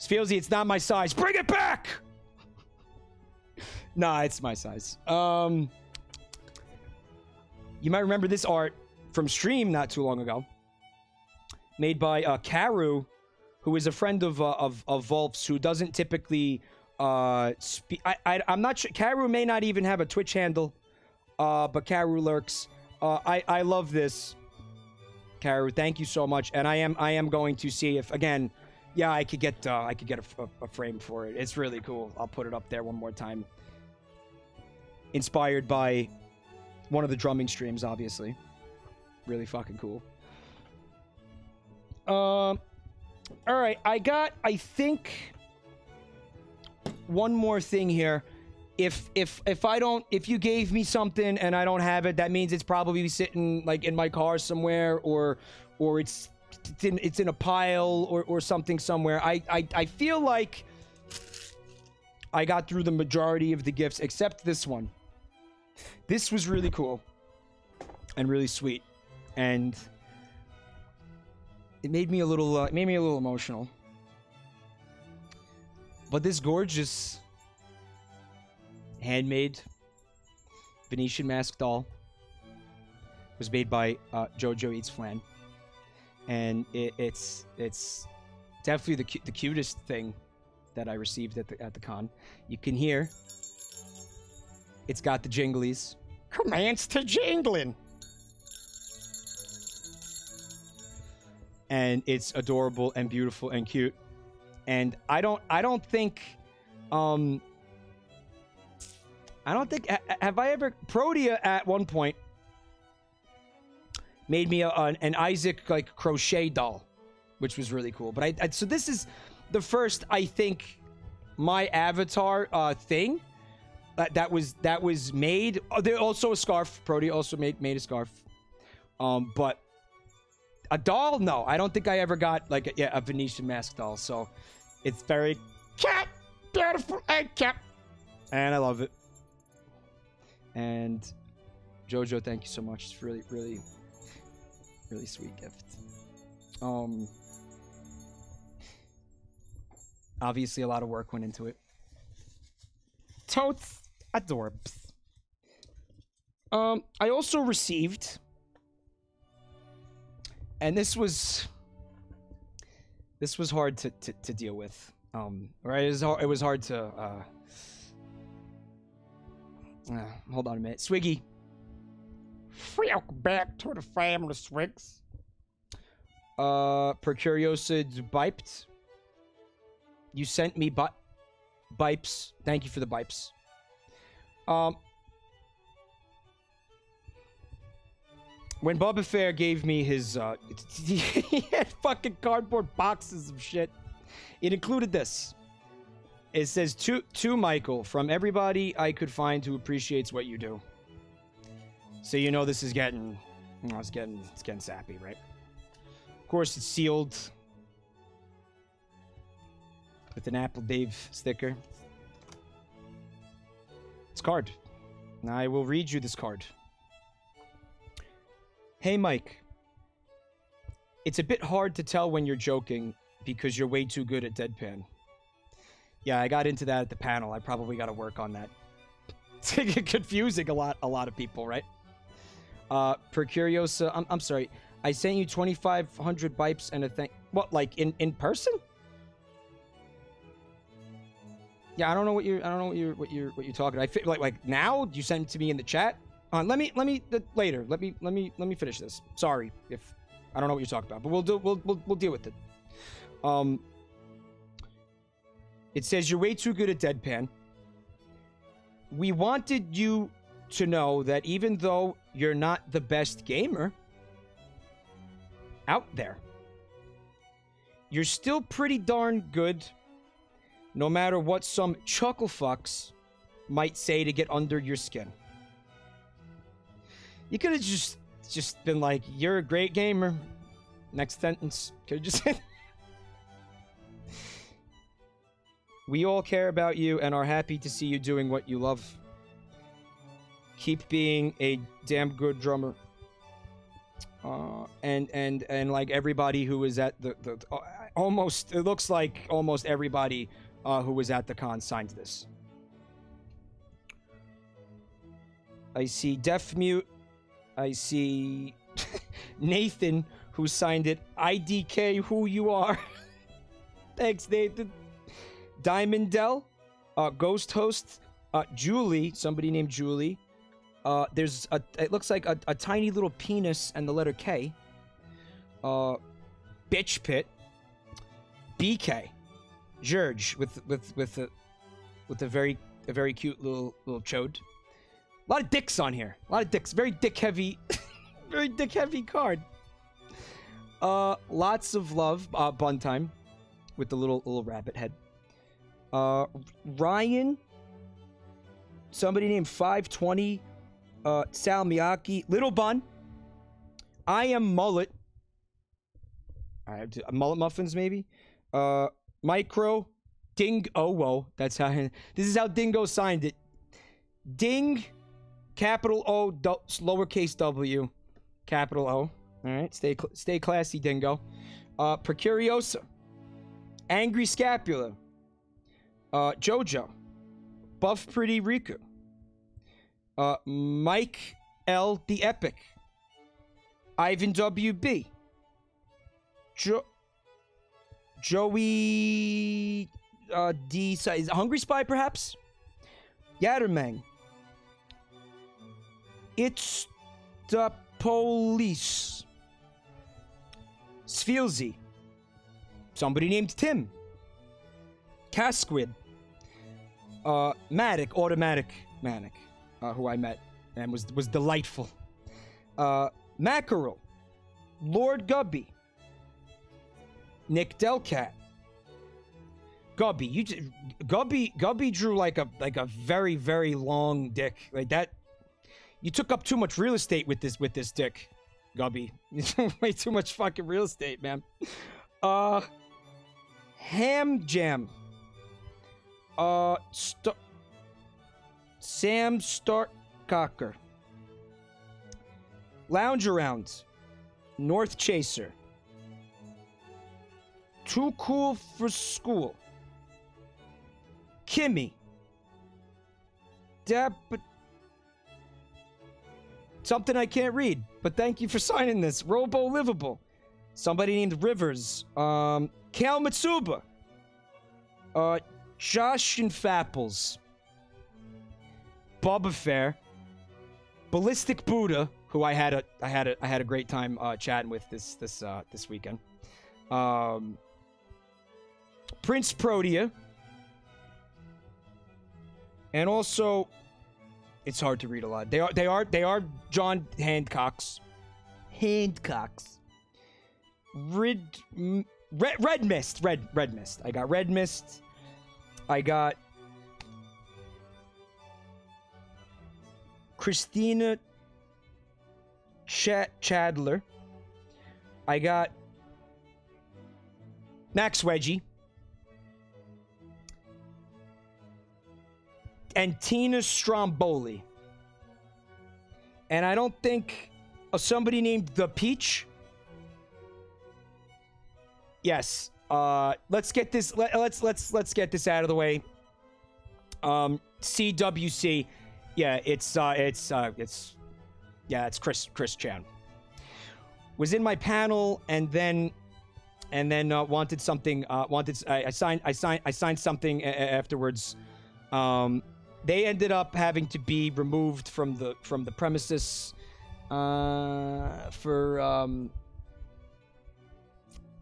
Sfeelzy, it's not my size. Bring it back! Nah, it's my size. You might remember this art from stream not too long ago. Made by Karu, who is a friend of Volp's, who doesn't typically speak. I'm not sure. Karu may not even have a Twitch handle, but Karu lurks. I love this. Karu, thank you so much. And I am going to see if again. Yeah, I could get a frame for it. It's really cool. I'll put it up there one more time. Inspired by one of the drumming streams, obviously. Really fucking cool. All right, I got, I think, one more thing here. If you gave me something and I don't have it, that means it's probably sitting like in my car somewhere, or it's in a pile or something somewhere. I feel like I got through the majority of the gifts except this one. This was really cool and really sweet, and it made me a little emotional. But this gorgeous handmade Venetian mask doll was made by JoJo Eats Flan. And it's definitely the cutest thing that I received at the con. You can hear it's got the jinglies. Commands to jingling. And it's adorable and beautiful and cute. And I don't think have I ever Protea at one point made me an Isaac like crochet doll, which was really cool. But so this is the first, I think, my avatar thing that was made. Oh, there also a scarf. Brody also made a scarf. But a doll? No, I don't think I ever got like a Venetian mask doll. So it's very cat beautiful and cat, and I love it. And JoJo, thank you so much. It's really, really, really sweet gift. Obviously, a lot of work went into it. Totes adorbs. I also received, and this was hard to deal with. Right? It was hard to. Hold on a minute, Swiggy. Welcome back to the family, Swigs. Percuriosid Biped. You sent me Bipes. Thank you for the Bipes. When Boba Fair gave me his, he had fucking cardboard boxes of shit. It included this. It says, to Michael, from everybody I could find who appreciates what you do. So you know this is getting, no, it's getting sappy, right? Of course, it's sealed with an Apple Dave sticker. It's card. Now I will read you this card. Hey, Mike. It's a bit hard to tell when you're joking because you're way too good at deadpan. Yeah, I got into that at the panel. I probably got to work on that. It's confusing a lot of people, right? Percuriosa, I'm sorry. I sent you 2,500 bipes and a thank. What, like in person? Yeah, I don't know what you're talking. I feel like now you sent it to me in the chat. Let me finish this. Sorry if I don't know what you're talking about, but we'll deal with it. It says you're way too good at deadpan. We wanted you to know that even though you're not the best gamer out there, you're still pretty darn good, no matter what some chuckle fucks might say to get under your skin. You could have just been like, you're a great gamer. Next sentence. Could have just said, we all care about you and are happy to see you doing what you love. Keep being a damn good drummer. And like everybody who was at the almost, it looks like almost everybody who was at the con signed this. I see Deaf Mute. I see Nathan who signed it. IDK who you are. Thanks, Nathan. Diamond Dell, Ghost Host, Julie, somebody named Julie. There's a, it looks like a tiny little penis and the letter K. Bitch Pit, BK, George with a very cute little chode. A lot of dicks on here. A lot of dicks. Very dick heavy, very dick heavy card. Lots of love. Bun Time, with the little rabbit head. Ryan, somebody named 520, Sal Miyaki, Little Bun, I Am Mullet, all right, Mullet Muffins maybe, Micro, Ding, oh, whoa, that's how, this is how Dingo signed it, Ding, capital O, lowercase w, capital O, all right, stay classy, Dingo, Percuriosa, Angry Scapula, JoJo, Buff Pretty Riku, Mike L the Epic, Ivan WB, Joey D size Hungry Spy perhaps, Yattermang, It's the Police, Sfeelzy, somebody named Tim, Casquid. Matic, Automatic Manic, who I met and was delightful. Mackerel, Lord Gubby, Nick Delcat, Gubby, you just, Gubby drew like a very, very long dick like that. You took up too much real estate with this dick, Gubby. You took way too much fucking real estate, man. Ham Jam. Sam Starkcocker. Lounge Around. North Chaser. Too Cool for School. Kimmy. Dab. Something I can't read, but thank you for signing this. Robo Livable. Somebody named Rivers. Cal Matsuba. Josh and Fapples. Bubba Fair. Ballistic Buddha, who I had a great time chatting with this weekend. Prince Protea. And also, it's hard to read a lot. They are John Handcocks. Red Mist. I got Red Mist. I got Christina Chadler. I got Max Wedgie. And Tina Stromboli. And I don't think somebody named The Peach. Yes. Let's get this. Let's get this out of the way. CWC. Yeah, it's Chris Chan. Was in my panel and then wanted something. I signed something afterwards. They ended up having to be removed from the premises for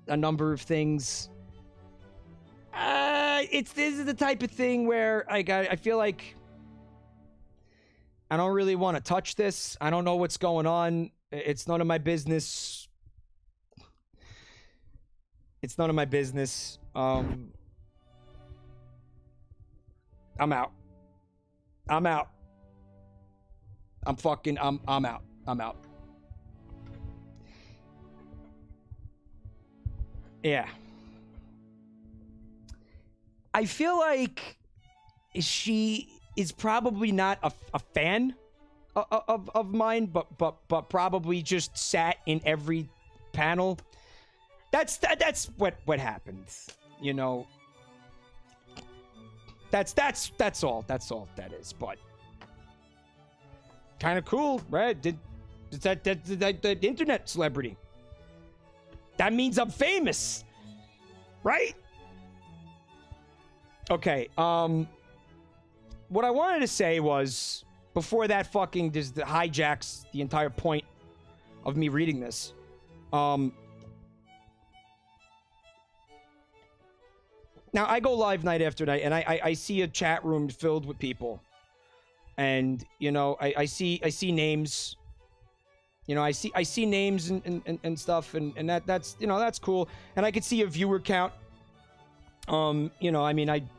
a number of things. This is the type of thing where I feel like I don't really want to touch this. I don't know what's going on. It's none of my business. It's none of my business. I'm out. I'm out. I'm fucking. I'm out. I'm out. Yeah. I feel like she is probably not a fan of mine, but probably just sat in every panel. That's what happens, you know. That's all that is. But kind of cool, right? That internet celebrity. That means I'm famous, right? Okay. What I wanted to say was before that fucking just hijacks the entire point of me reading this. Now, I go live night after night, and I see a chat room filled with people. And, you know, I see names. You know, I see names and stuff, and that's, you know, that's cool. And I could see a viewer count. You know, I mean,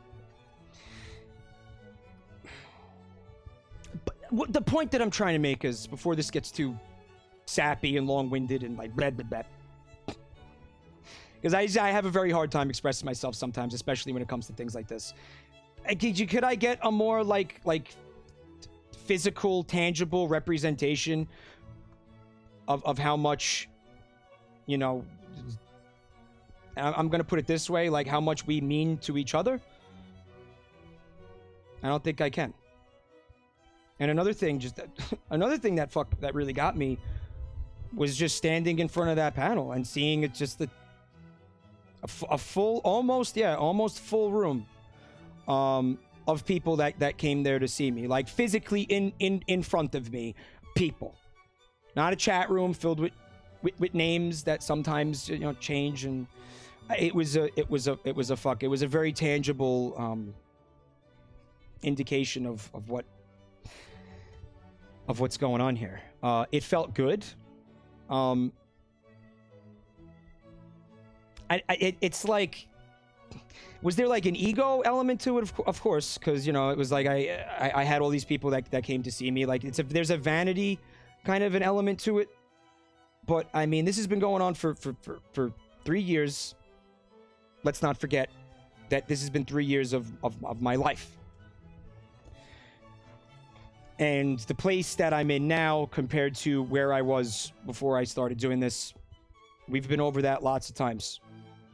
But the point that I'm trying to make is, before this gets too sappy and long-winded and like, blah, blah, blah. Because I have a very hard time expressing myself sometimes, especially when it comes to things like this. Could I get a more like physical, tangible representation of how much, you know, I'm gonna put it this way, like how much we mean to each other? I don't think I can. And another thing, that really got me was just standing in front of that panel and seeing it just a full, almost full room of people that came there to see me, like physically in front of me, people. Not a chat room filled with names that sometimes, you know, change. And it was a very tangible indication of what's going on here. It felt good. It's like Was there like an ego element to it? Of course, because, you know, it was like I had all these people that came to see me. Like, there's a vanity kind of an element to it. But I mean, this has been going on for 3 years. Let's not forget that this has been 3 years of my life. And the place that I'm in now compared to where I was before I started doing this, we've been over that lots of times.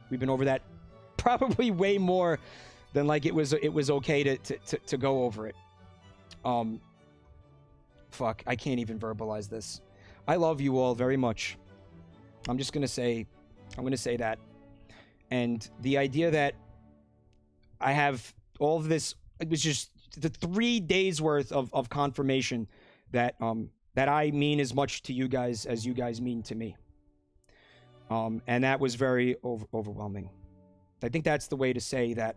We've been over that probably way more than like it was okay to go over it. Fuck, I can't even verbalize this. I love you all very much. I'm just gonna say, that. And the idea that I have all of this, it was just the 3 days worth of confirmation that that I mean as much to you guys as you guys mean to me. And that was very overwhelming. I think that's the way to say that.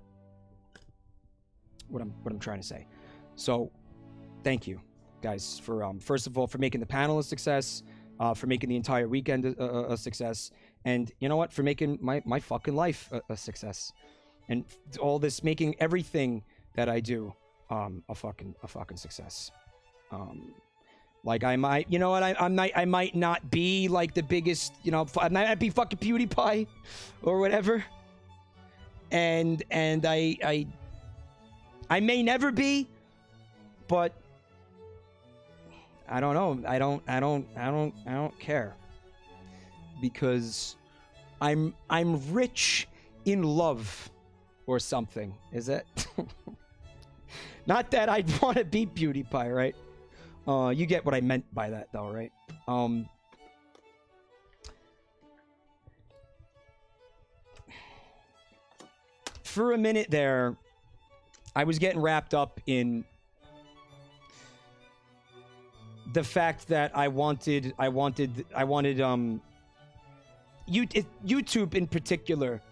What I'm trying to say. So, thank you, guys, for first of all, for making the panel a success, for making the entire weekend a success, and you know what, for making my fucking life a success, and all this, making everything that I do a fucking success. Like I might, you know what, I might not be like the biggest, you know, I might be fucking PewDiePie or whatever, and I may never be, but I don't know. I don't care, because I'm rich in love or something. Is it? Not that I'd want to be PewDiePie, right? You get what I meant by that, though, right? For a minute there, I was getting wrapped up in the fact that I wanted YouTube in particular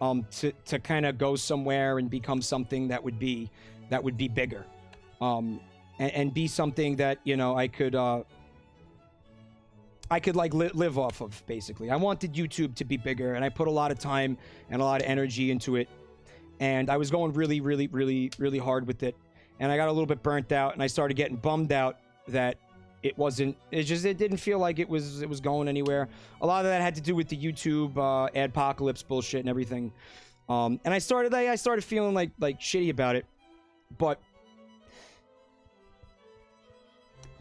to kind of go somewhere and become something that would be bigger, and be something that, you know, I could like live off of, basically. I wanted YouTube to be bigger, and I put a lot of time and a lot of energy into it, and I was going really hard with it, and I got a little bit burnt out, and I started getting bummed out that it wasn't, it just, it didn't feel like it was going anywhere. A lot of that had to do with the YouTube adpocalypse bullshit and everything. And I started feeling like shitty about it. But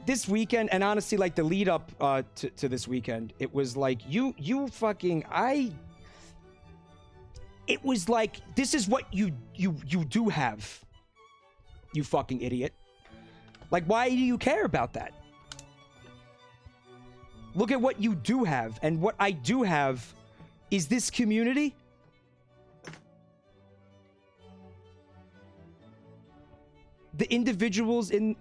this weekend, and honestly, like the lead up to this weekend, it was like it was like, this is what you do have, you fucking idiot. Like, why do you care about that? Look at what you do have, and what I do have is this community. The individuals in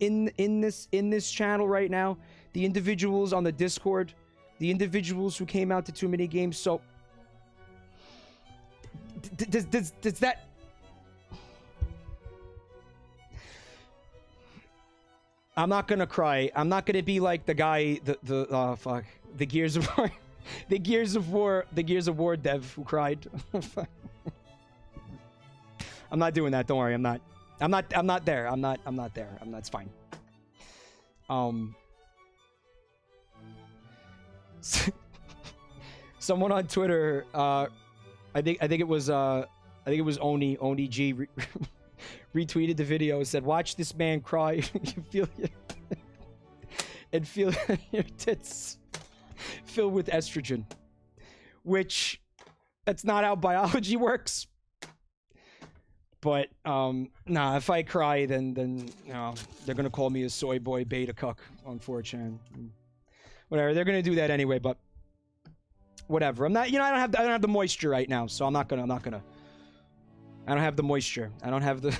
this channel right now, the individuals on the Discord, the individuals who came out to Too Many Games. So does that, I'm not gonna cry. I'm not gonna be like the guy, the Gears of War, the Gears of War dev who cried. I'm not doing that. Don't worry. I'm not there. I'm not there. It's fine. Someone on Twitter, I think it was Oni G. Retweeted the video, said, "Watch this man cry. You feel your and feel your tits filled with estrogen," which that's not how biology works. But nah, if I cry, then you know, they're gonna call me a soy boy beta cuck on 4chan. Whatever, they're gonna do that anyway. But whatever, I'm not. You know, I don't have the moisture right now, so I'm not gonna. I don't have the moisture. I don't have the.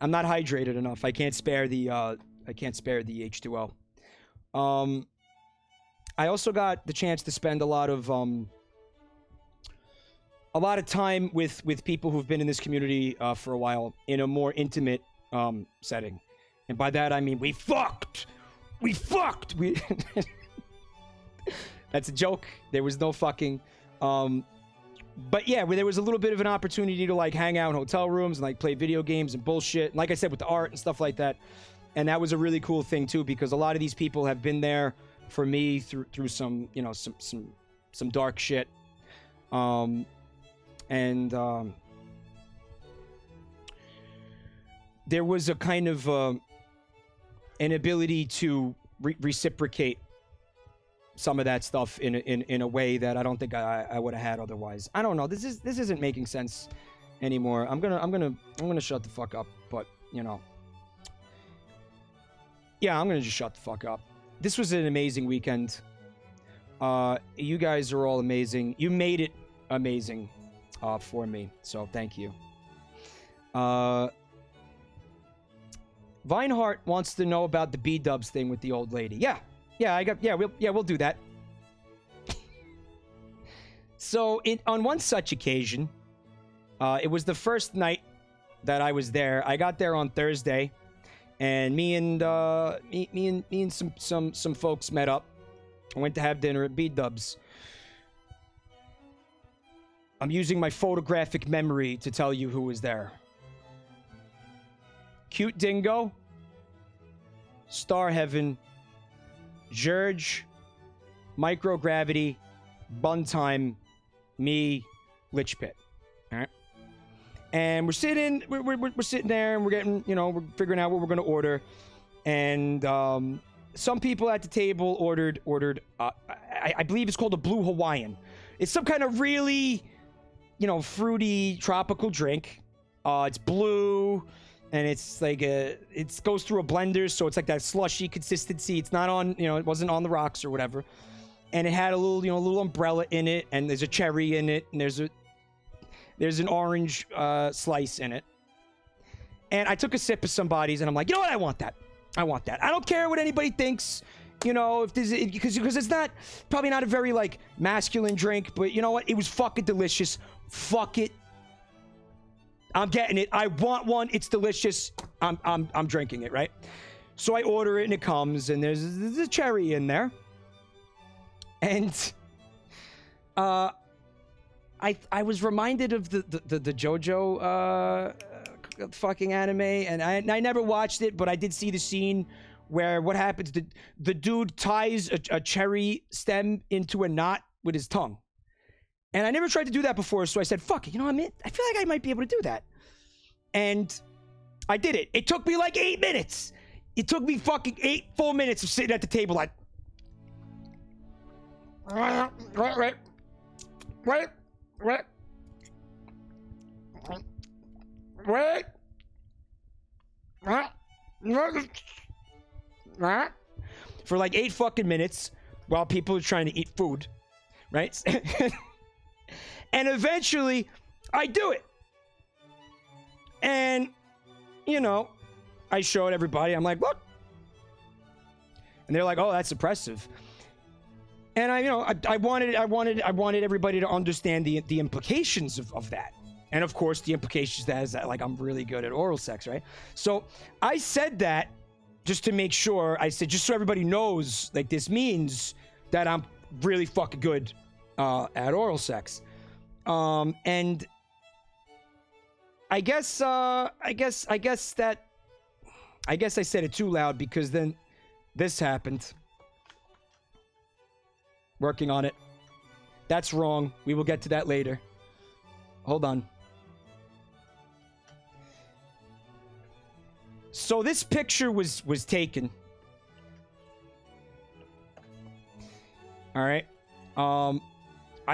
I'm not hydrated enough. I can't spare the H2O. I also got the chance to spend a lot of time with people who've been in this community for a while in a more intimate setting, and by that I mean we fucked. That's a joke. There was no fucking. But yeah, there was a little bit of an opportunity to like hang out in hotel rooms and like play video games and bullshit. And like I said, with the art and stuff like that. And that was a really cool thing too, because a lot of these people have been there for me through some, you know, some dark shit. There was a kind of an ability to reciprocate some of that stuff in a way that I don't think I would have had otherwise. I don't know. This isn't making sense anymore. I'm gonna shut the fuck up. But you know, yeah, I'm gonna just shut the fuck up. This was an amazing weekend. You guys are all amazing. You made it amazing for me. So thank you. Vinehart wants to know about the B-dubs thing with the old lady. Yeah. Yeah, we'll do that. So, on one such occasion, it was the first night that I was there. I got there on Thursday, and me and some folks met up. I went to have dinner at B-Dubs. I'm using my photographic memory to tell you who was there. Cute Dingo, Star Heaven, George, Microgravity, Buntime, me, Lich Pit. All right. And we're sitting there, and we're getting, you know, we're figuring out what we're gonna order. And some people at the table ordered I believe it's called a Blue Hawaiian. It's some kind of really, you know, fruity tropical drink. It's blue. And it's like it goes through a blender, so it's like that slushy consistency. It's not on, you know, it wasn't on the rocks or whatever. And it had a little, you know, little umbrella in it, and there's a cherry in it, and there's an orange slice in it. And I took a sip of somebody's, and I'm like, you know what, I want that. I want that. I don't care what anybody thinks, you know, if there's because it's not probably not a very like masculine drink, but you know what, it was fucking delicious. Fuck it. I'm getting it. I want one. It's delicious. I'm drinking it, right? So I order it and it comes, and there's a cherry in there. And I was reminded of the JoJo fucking anime, and I never watched it, but I did see the scene where what happens, the dude ties a cherry stem into a knot with his tongue. And I never tried to do that before, so I said, fuck it, you know what I mean? I feel like I might be able to do that. And I did it. It took me like 8 minutes. It took me fucking 8 full minutes of sitting at the table like... For like 8 fucking minutes while people are trying to eat food, right? And eventually, I do it. And, you know, I show it everybody. I'm like, look. And they're like, oh, that's impressive. And I, you know, I wanted everybody to understand the implications of that. And of course, the implications that is that, like, I'm really good at oral sex, right? So I said that just to make sure. I said, just so everybody knows, like, this means that I'm really fucking good at oral sex. And I guess I said it too loud, because then this happened. Working on it. That's wrong. We will get to that later. Hold on. So this picture was taken. All right. I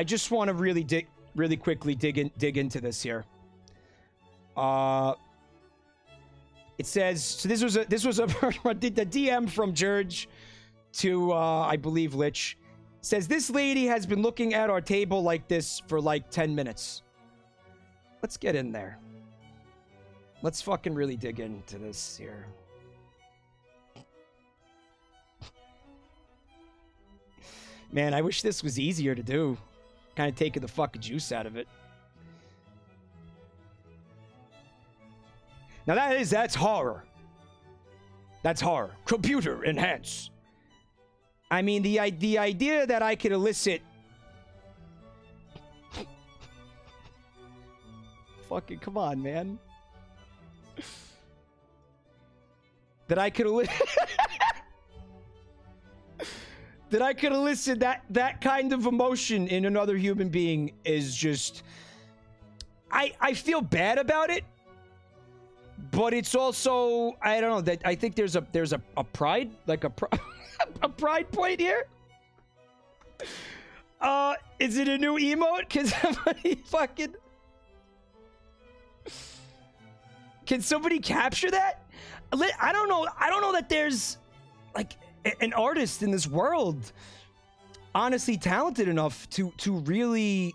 just want to really quickly dig into this here. It says, so this was a the DM from George to I believe Lich. It says, this lady has been looking at our table like this for like 10 minutes. Let's get in there. Let's fucking really dig into this here. Man, I wish this was easier to do. Kind of taking the fucking juice out of it. Now that's horror. That's horror. Computer enhance. I mean, the idea that I could elicit fucking, come on, man. That I could elicit that kind of emotion in another human being is just, I feel bad about it, but it's also, I don't know, that I think there's a pride, like a pride point here. Is it a new emote? Can somebody fucking, can somebody capture that? I don't know. I don't know that there's like an artist in this world honestly talented enough to really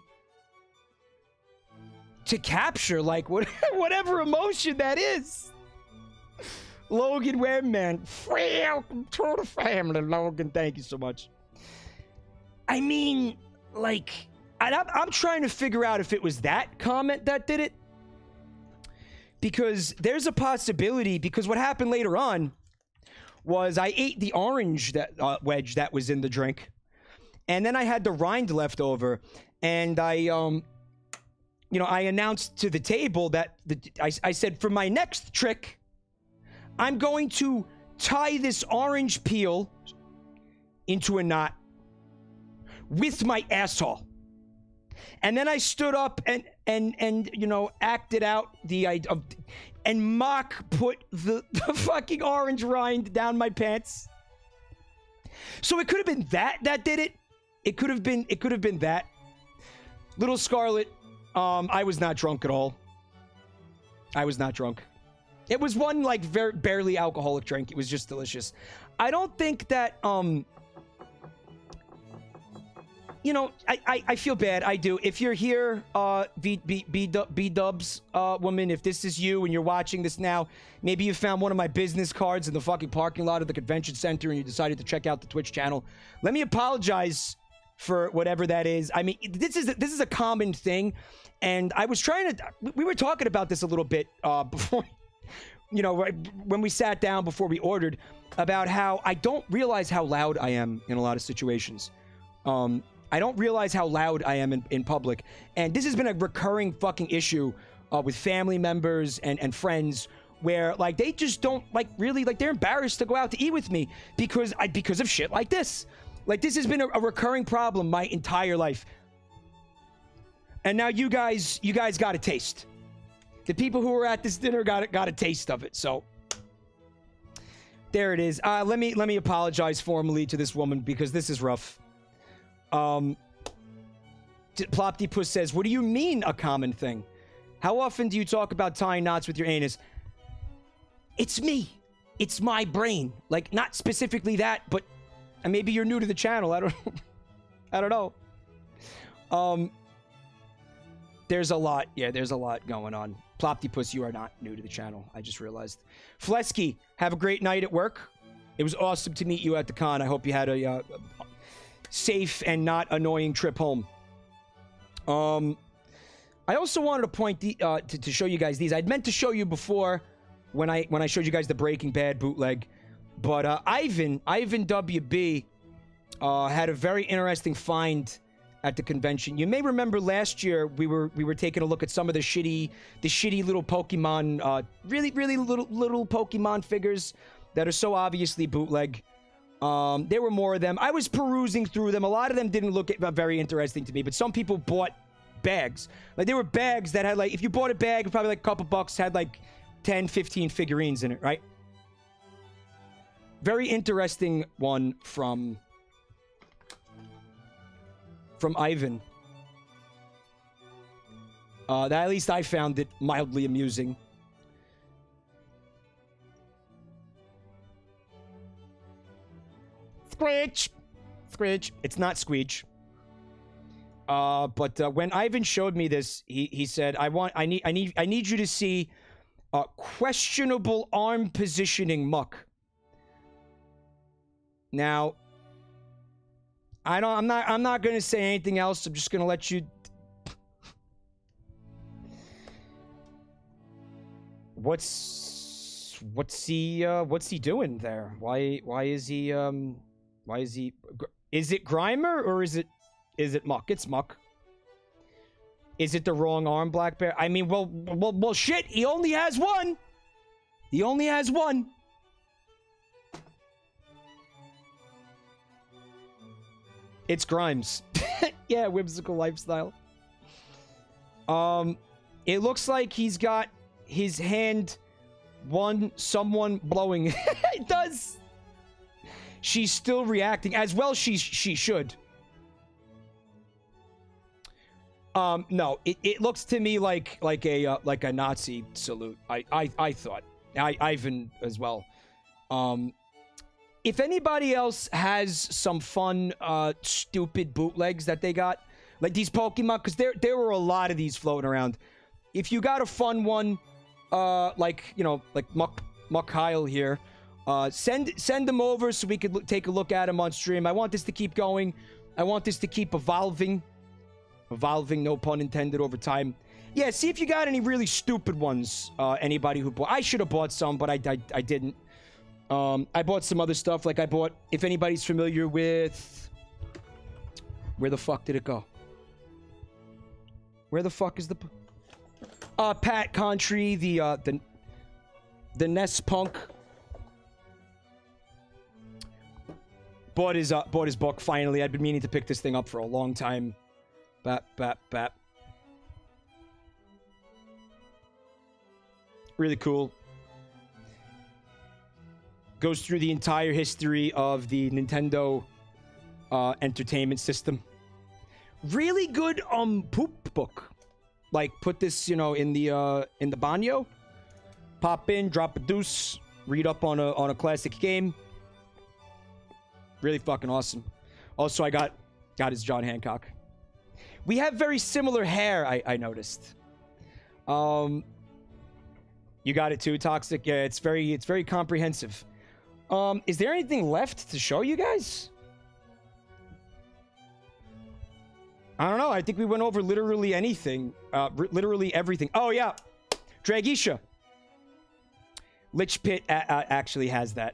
capture like whatever emotion that is. Logan Webman, welcome to the family, Logan. Thank you so much. I mean, like, I'm trying to figure out if it was that comment that did it. Because there's a possibility, because what happened later on was I ate the orange wedge that was in the drink, and then I had the rind left over, and I, you know, I announced to the table that I said, for my next trick, I'm going to tie this orange peel into a knot with my asshole. And then I stood up and you know, acted out the idea of, and mock put the fucking orange rind down my pants. So it could have been that did it. It could have been that. Little Scarlet, I was not drunk at all. I was not drunk. It was one like very barely alcoholic drink. It was just delicious. I don't think that you know, I feel bad. I do. If you're here, B-Dubs, woman, if this is you and you're watching this now, maybe you found one of my business cards in the fucking parking lot of the convention center and you decided to check out the Twitch channel. Let me apologize for whatever that is. I mean, this is a common thing, and I was trying to. We were talking about this a little bit before, you know, right, when we sat down before we ordered, about how I don't realize how loud I am in a lot of situations. I don't realize how loud I am in public. And this has been a recurring fucking issue with family members and friends where, like, they just don't, like, really, like, they're embarrassed to go out to eat with me because of shit like this. Like, this has been a recurring problem my entire life. And now you guys got a taste. The people who were at this dinner got a taste of it, so. There it is. Let me apologize formally to this woman because this is rough. Ploptipus says, what do you mean a common thing? How often do you talk about tying knots with your anus? It's me. It's my brain. Like, not specifically that, but maybe you're new to the channel. I don't know. There's a lot. Yeah, there's a lot going on. Ploptipus, you are not new to the channel. I just realized. Flesky, have a great night at work. It was awesome to meet you at the con. I hope you had a safe and not annoying trip home. I also wanted to point to show you guys these. I'd meant to show you before when I showed you guys the Breaking Bad bootleg, but Ivan WB had a very interesting find at the convention. You may remember last year we were taking a look at some of the shitty little Pokemon, really little Pokemon figures that are so obviously bootleg. There were more of them. I was perusing through them. A lot of them didn't look very interesting to me, but some people bought bags. Like, there were bags that had, like, if you bought a bag, probably like a couple bucks, had like 10, 15 figurines in it, right? Very interesting one from Ivan. That at least I found it mildly amusing. Screech! Screech. It's not Squeech. But when Ivan showed me this, he said, I need you to see questionable arm positioning muck. Now, I'm not gonna say anything else. I'm just gonna let you. What's he doing there? Why is he? Is it Grimer or is it Muck? It's Muck. Is it the wrong arm, Black Bear? I mean, well, shit, he only has one. He only has one. It's Grimes. Yeah, whimsical lifestyle. It looks like he's got his hand on someone blowing. It does. She's still reacting. As well, she should. No, it looks to me like a Nazi salute. I thought. Ivan as well. If anybody else has some fun, stupid bootlegs that they got, like these Pokemon, because there were a lot of these floating around. If you got a fun one, like, you know, like Muck Heil here, send them over so we could take a look at them on stream. I want this to keep going. I want this to keep evolving. Evolving, no pun intended, over time. Yeah, see if you got any really stupid ones. Anybody who bought... I should have bought some, but I didn't. I bought some other stuff. Like, I bought... If anybody's familiar with... Where the fuck did it go? Where the fuck is the... Pat Contry, the Ness Punk. Bought his book, finally. I'd been meaning to pick this thing up for a long time. Bap, bap, bap. Really cool. Goes through the entire history of the Nintendo entertainment system. Really good poop book. Like, put this, you know, in the banyo. Pop in, drop a deuce, read up on a classic game. Really fucking awesome. Also, I got his John Hancock. We have very similar hair, I noticed. You got it too, Toxic. Yeah, it's very comprehensive. Is there anything left to show you guys? I don't know. I think we went over literally anything. Literally everything. Oh, yeah. Dragisha. Lich Pit actually has that.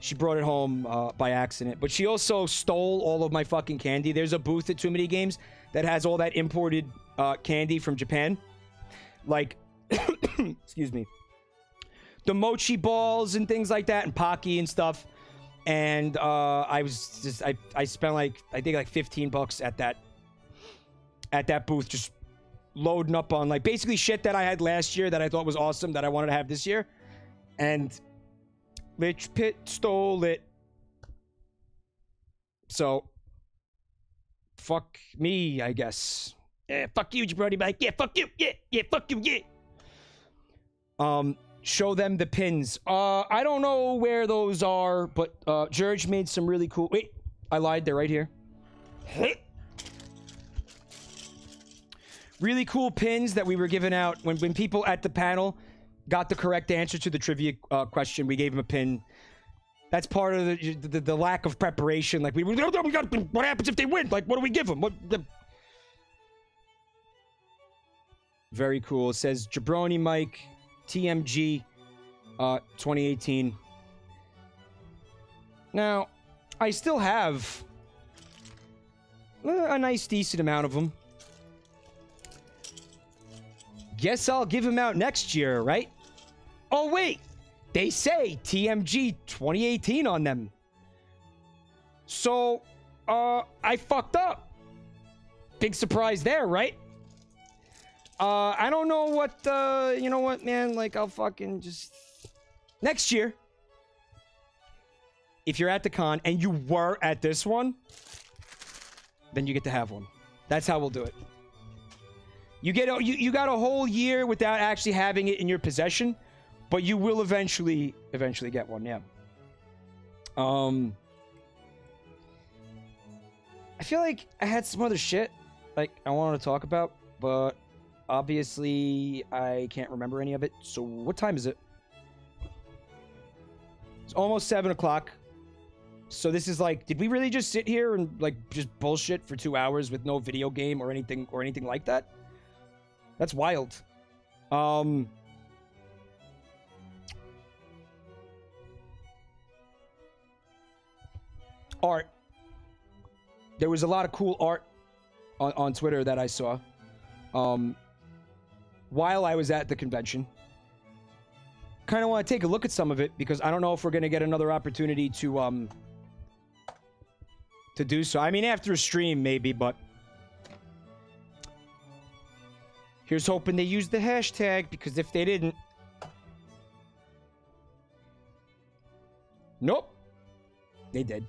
She brought it home by accident. But she also stole all of my fucking candy. There's a booth at Too Many Games that has all that imported candy from Japan. Like, excuse me. The mochi balls and things like that, and Pocky and stuff. And I was just, I spent like, I think like $15 at that booth, just loading up on like basically shit that I had last year that I thought was awesome that I wanted to have this year. And... Lich Pit stole it. So, fuck me, I guess. Yeah, fuck you, Jabroni. Like, yeah, fuck you. Yeah, fuck you. Yeah. Show them the pins. I don't know where those are, but George made some really cool. Wait, I lied. They're right here. Really cool pins that we were giving out when people at the panel got the correct answer to the trivia question. We gave him a pin. That's part of the lack of preparation. Like, what happens if they win? Like, what do we give them? Very cool. It says Jabroni Mike, TMG, 2018. Now, I still have a nice, decent amount of them. Guess I'll give him out next year, right? Oh, wait. They say TMG 2018 on them. So, I fucked up. Big surprise there, right? I don't know what, you know what, man? Like, I'll fucking just... Next year. If you're at the con and you were at this one, then you get to have one. That's how we'll do it. You got a whole year without actually having it in your possession, but you will eventually get one. Yeah. I feel like I had some other shit like I wanted to talk about, but obviously I can't remember any of it. So what time is it? It's almost 7 o'clock. So this is like, did we really just sit here and like just bullshit for 2 hours with no video game or anything like that? That's wild. Art. There was a lot of cool art on Twitter that I saw while I was at the convention. Kind of want to take a look at some of it because I don't know if we're going to get another opportunity to do so. I mean, after a stream, maybe, but... Here's hoping they use the hashtag, because if they didn't... Nope. They did.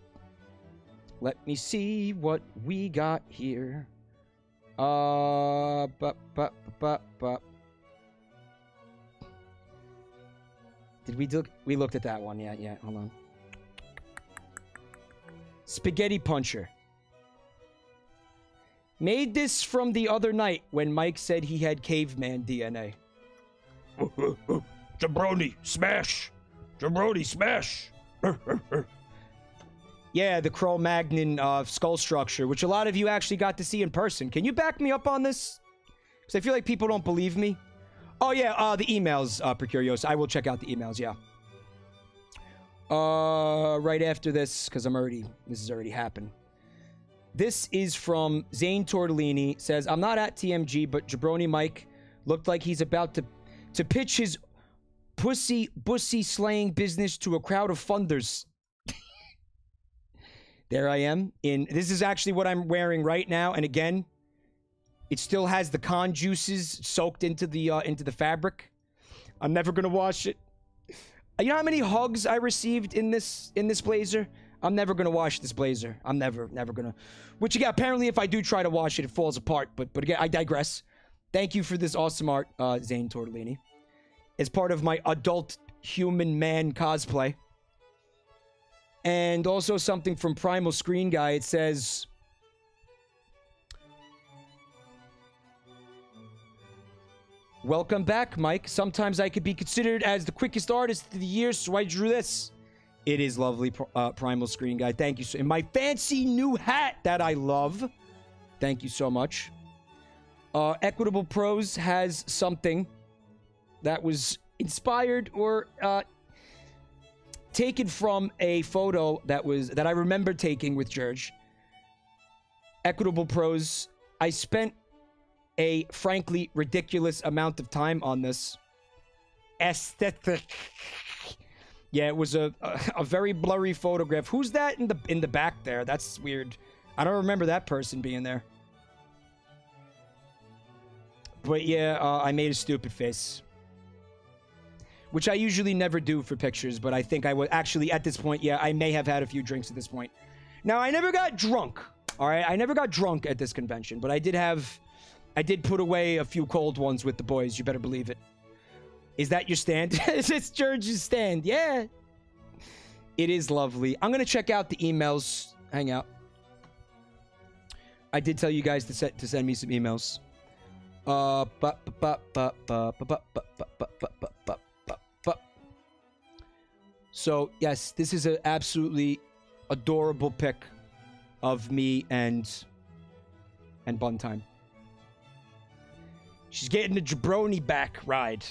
Let me see what we got here. Did we look? We looked at that one. Yeah, hold on. Spaghetti Puncher. Made this from the other night when Mike said he had caveman DNA. Jabroni, smash! Jabroni, smash! Yeah, the Cro-Magnon skull structure, which a lot of you actually got to see in person. Can you back me up on this? Because I feel like people don't believe me. Oh, yeah, the emails, Procurios. I will check out the emails, yeah. Right after this, because this has already happened. This is from Zane Tortellini. Says, I'm not at TMG, but Jabroni Mike looked like he's about to pitch his pussy slaying business to a crowd of funders. There I am. This is actually what I'm wearing right now. And again, it still has the con juices soaked into the fabric. I'm never gonna wash it. You know how many hugs I received in this blazer? I'm never gonna wash this blazer. I'm never gonna. Which again, apparently, if I do try to wash it, it falls apart. But again, I digress. Thank you for this awesome art, Zane Tortellini, as part of my adult human man cosplay. And also something from Primal Screen Guy. It says, "Welcome back, Mike. Sometimes I could be considered as the quickest artist of the year, so I drew this." It is lovely, Primal Screen Guy. Thank you. In my fancy new hat that I love. Thank you so much. Equitable Pros has something that was inspired or taken from a photo that I remember taking with George. Equitable Pros. I spent a frankly ridiculous amount of time on this. Aesthetic. Yeah, it was a very blurry photograph. Who's that in the back there? That's weird. I don't remember that person being there. But yeah, I made a stupid face, which I usually never do for pictures. But I think I would actually at this point. Yeah, I may have had a few drinks at this point. Now I never got drunk. All right, I never got drunk at this convention, but I did put away a few cold ones with the boys. You better believe it. Is that your stand? It's George's stand. Yeah. It is lovely. I'm going to check out the emails. Hang out. I did tell you guys to send me some emails. So, yes, this is an absolutely adorable pic of me and Buntime. She's getting a jabroni back ride.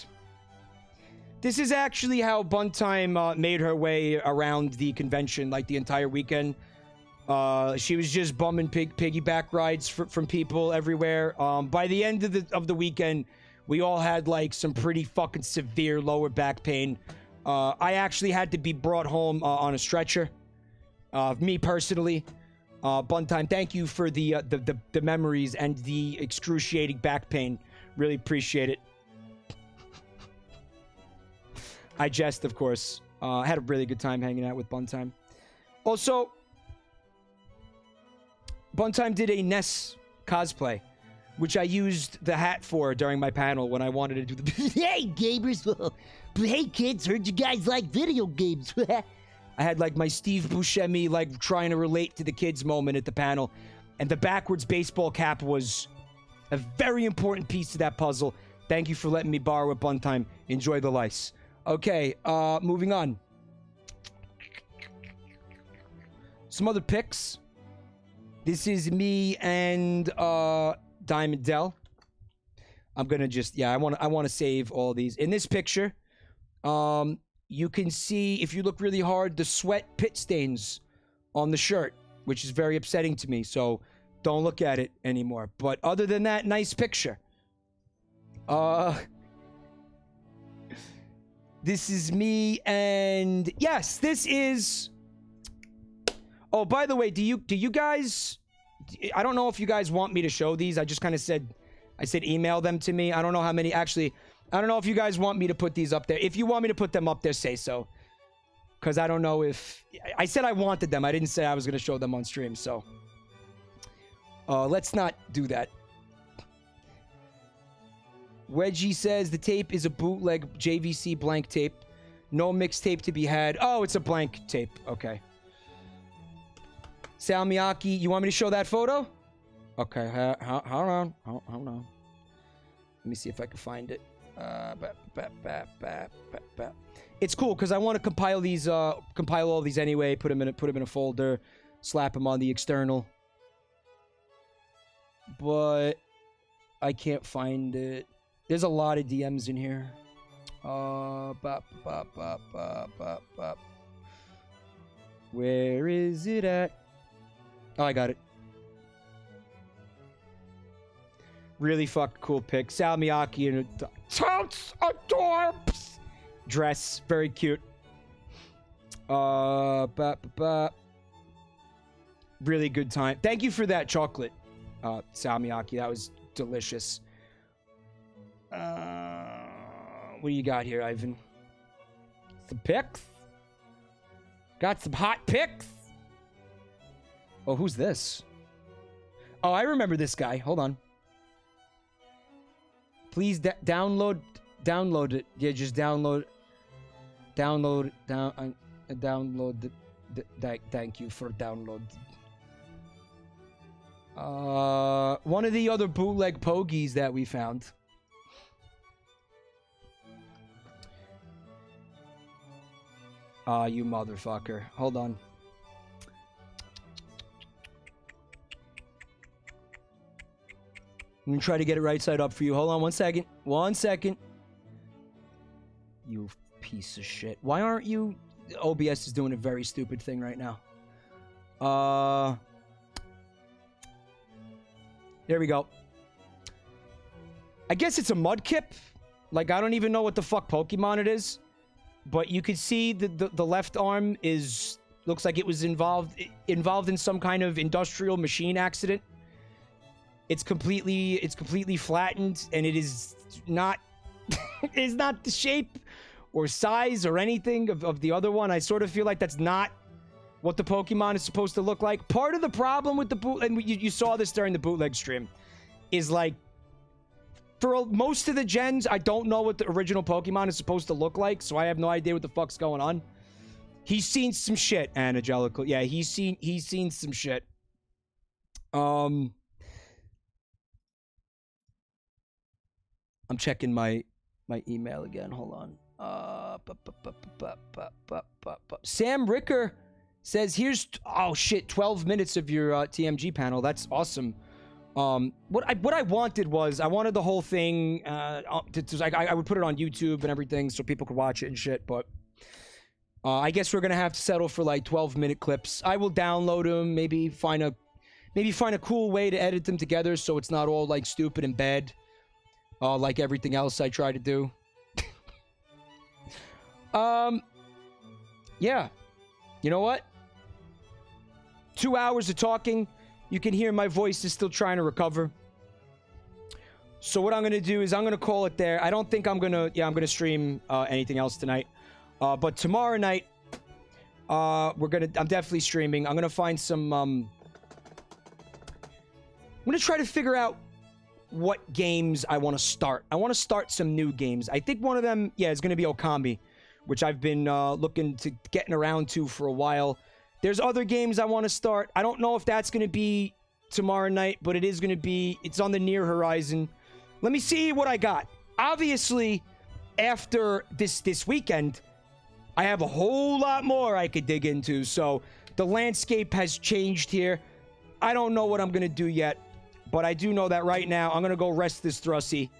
This is actually how Buntime made her way around the convention, like the entire weekend. She was just bumming piggyback rides from people everywhere. By the end of the weekend, we all had like some pretty fucking severe lower back pain. I actually had to be brought home on a stretcher. Me personally, Buntime, thank you for the memories and the excruciating back pain. Really appreciate it. I jest, of course. I had a really good time hanging out with Buntime. Also, Buntime did a Ness cosplay, which I used the hat for during my panel when I wanted to do the... Hey, gamers! Hey, kids! Heard you guys like video games! I had, like, my Steve Buscemi, like, trying to relate to the kids moment at the panel. And the backwards baseball cap was a very important piece to that puzzle. Thank you for letting me borrow it, Buntime. Enjoy the lice. Okay, moving on. Some other pics. This is me and Diamond Dell. I'm gonna just, yeah, I wanna save all these. In this picture, you can see, if you look really hard, the sweat pit stains on the shirt, which is very upsetting to me. So Don't look at it anymore. But other than that, nice picture. This is me, and yes, this is... Oh, by the way, do you guys... I don't know if you guys want me to show these. I just kind of said... I said email them to me. I don't know how many... Actually, I don't know if you guys want me to put these up there. If you want me to put them up there, say so. Because I don't know if... I said I wanted them. I didn't say I was going to show them on stream, so... let's not do that. Wedgie says the tape is a bootleg JVC blank tape. No mixtape to be had. Oh, it's a blank tape. Okay. Sal Miyaki, you want me to show that photo? Okay, hold on. Let me see if I can find it. It's cool because I want to compile these, compile all these anyway. Put them in a folder. Slap them on the external. But I can't find it. There's a lot of DMs in here. Where is it at? Oh, I got it. Really fucking cool pic. Sal Miyaki in a totes adorbs dress. Very cute. Really good time. Thank you for that chocolate, Sal Miyaki. That was delicious. What do you got here, Ivan? Some pics? Got some hot pics? Oh, who's this? Oh, I remember this guy. Hold on. Please download it. Yeah, just download it. Thank you for download. One of the other bootleg pogies that we found. Ah, you motherfucker. Hold on. I'm gonna try to get it right side up for you. Hold on one second. You piece of shit. Why aren't you... OBS is doing a very stupid thing right now. There we go. I guess it's a Mudkip. Like, I don't even know what the fuck Pokemon it is. But you could see the left arm is... Looks like it was involved in some kind of industrial machine accident. It's completely flattened, and it is not... it's not the shape or size or anything of the other one. I sort of feel like that's not what the Pokemon is supposed to look like. Part of the problem with the boot... And you saw this during the bootleg stream. Is like... For most of the gens, I don't know what the original Pokemon is supposed to look like, so I have no idea what the fuck's going on. He's seen some shit, Angelical. Yeah, he's seen some shit. I'm checking my email again. Hold on. Sam Ricker says, "Here's oh shit, 12 minutes of your TMG panel. That's awesome." What I wanted was, I wanted the whole thing, I would put it on YouTube and everything so people could watch it and shit, but, I guess we're gonna have to settle for, like, 12-minute clips. I will download them, maybe find a cool way to edit them together so it's not all, like, stupid and bad, like everything else I try to do. Yeah. You know what? 2 hours of talking. You can hear my voice is still trying to recover. So what I'm going to do is I'm going to call it there. I don't think I'm going to... Yeah, I'm going to stream anything else tonight. But tomorrow night, I'm definitely streaming. I'm going to find some... I'm going to try to figure out what games I want to start. I want to start some new games. I think one of them, yeah, is going to be Okami, which I've been looking to getting around to for a while. There's other games I want to start. I don't know if that's going to be tomorrow night, but it is going to be... It's on the near horizon. Let me see what I got. Obviously, after this weekend, I have a whole lot more I could dig into. So, the landscape has changed here. I don't know what I'm going to do yet, but I do know that right now, I'm going to go rest this Thrusty.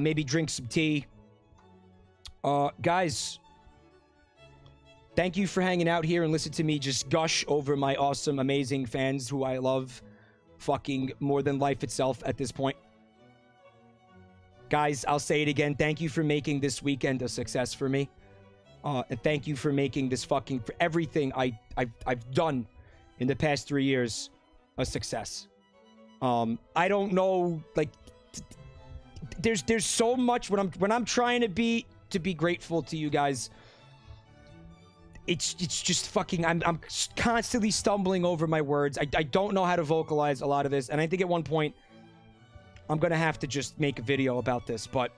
Maybe drink some tea. Guys... Thank you for hanging out here and listen to me just gush over my awesome, amazing fans who I love. fucking more than life itself at this point. Guys, I'll say it again. Thank you for making this weekend a success for me. And thank you for making this fucking, for everything I've done in the past 3 years a success. I don't know, like, there's so much when I'm trying to be grateful to you guys. It's just fucking, I'm constantly stumbling over my words. I don't know how to vocalize a lot of this, and I think at one point I'm gonna have to just make a video about this. But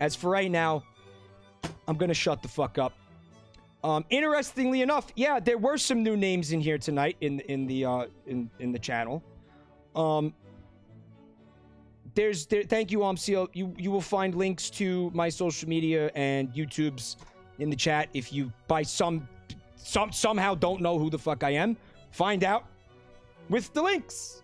as for right now, I'm gonna shut the fuck up. Interestingly enough, yeah, there were some new names in here tonight in the channel. Thank you, Omsil. You will find links to my social media and YouTube's in the chat. If you by somehow don't know who the fuck I am, find out with the links.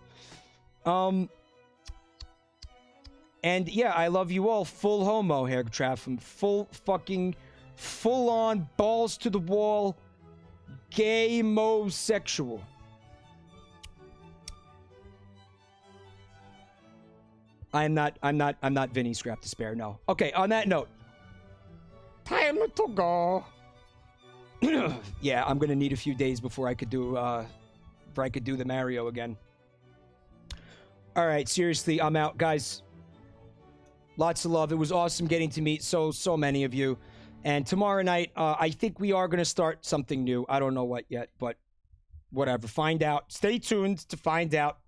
And yeah, I love you all. Full homo hair trap from full fucking full on balls to the wall gay-mo-sexual. I'm not Vinny Scrap Despair, no. Okay, on that note. Time to go. Yeah, I'm gonna need a few days before I could do the Mario again. Alright, seriously, I'm out, guys. Lots of love. It was awesome getting to meet so many of you. And tomorrow night, I think we are gonna start something new. I don't know what yet, but whatever. Find out. Stay tuned to find out.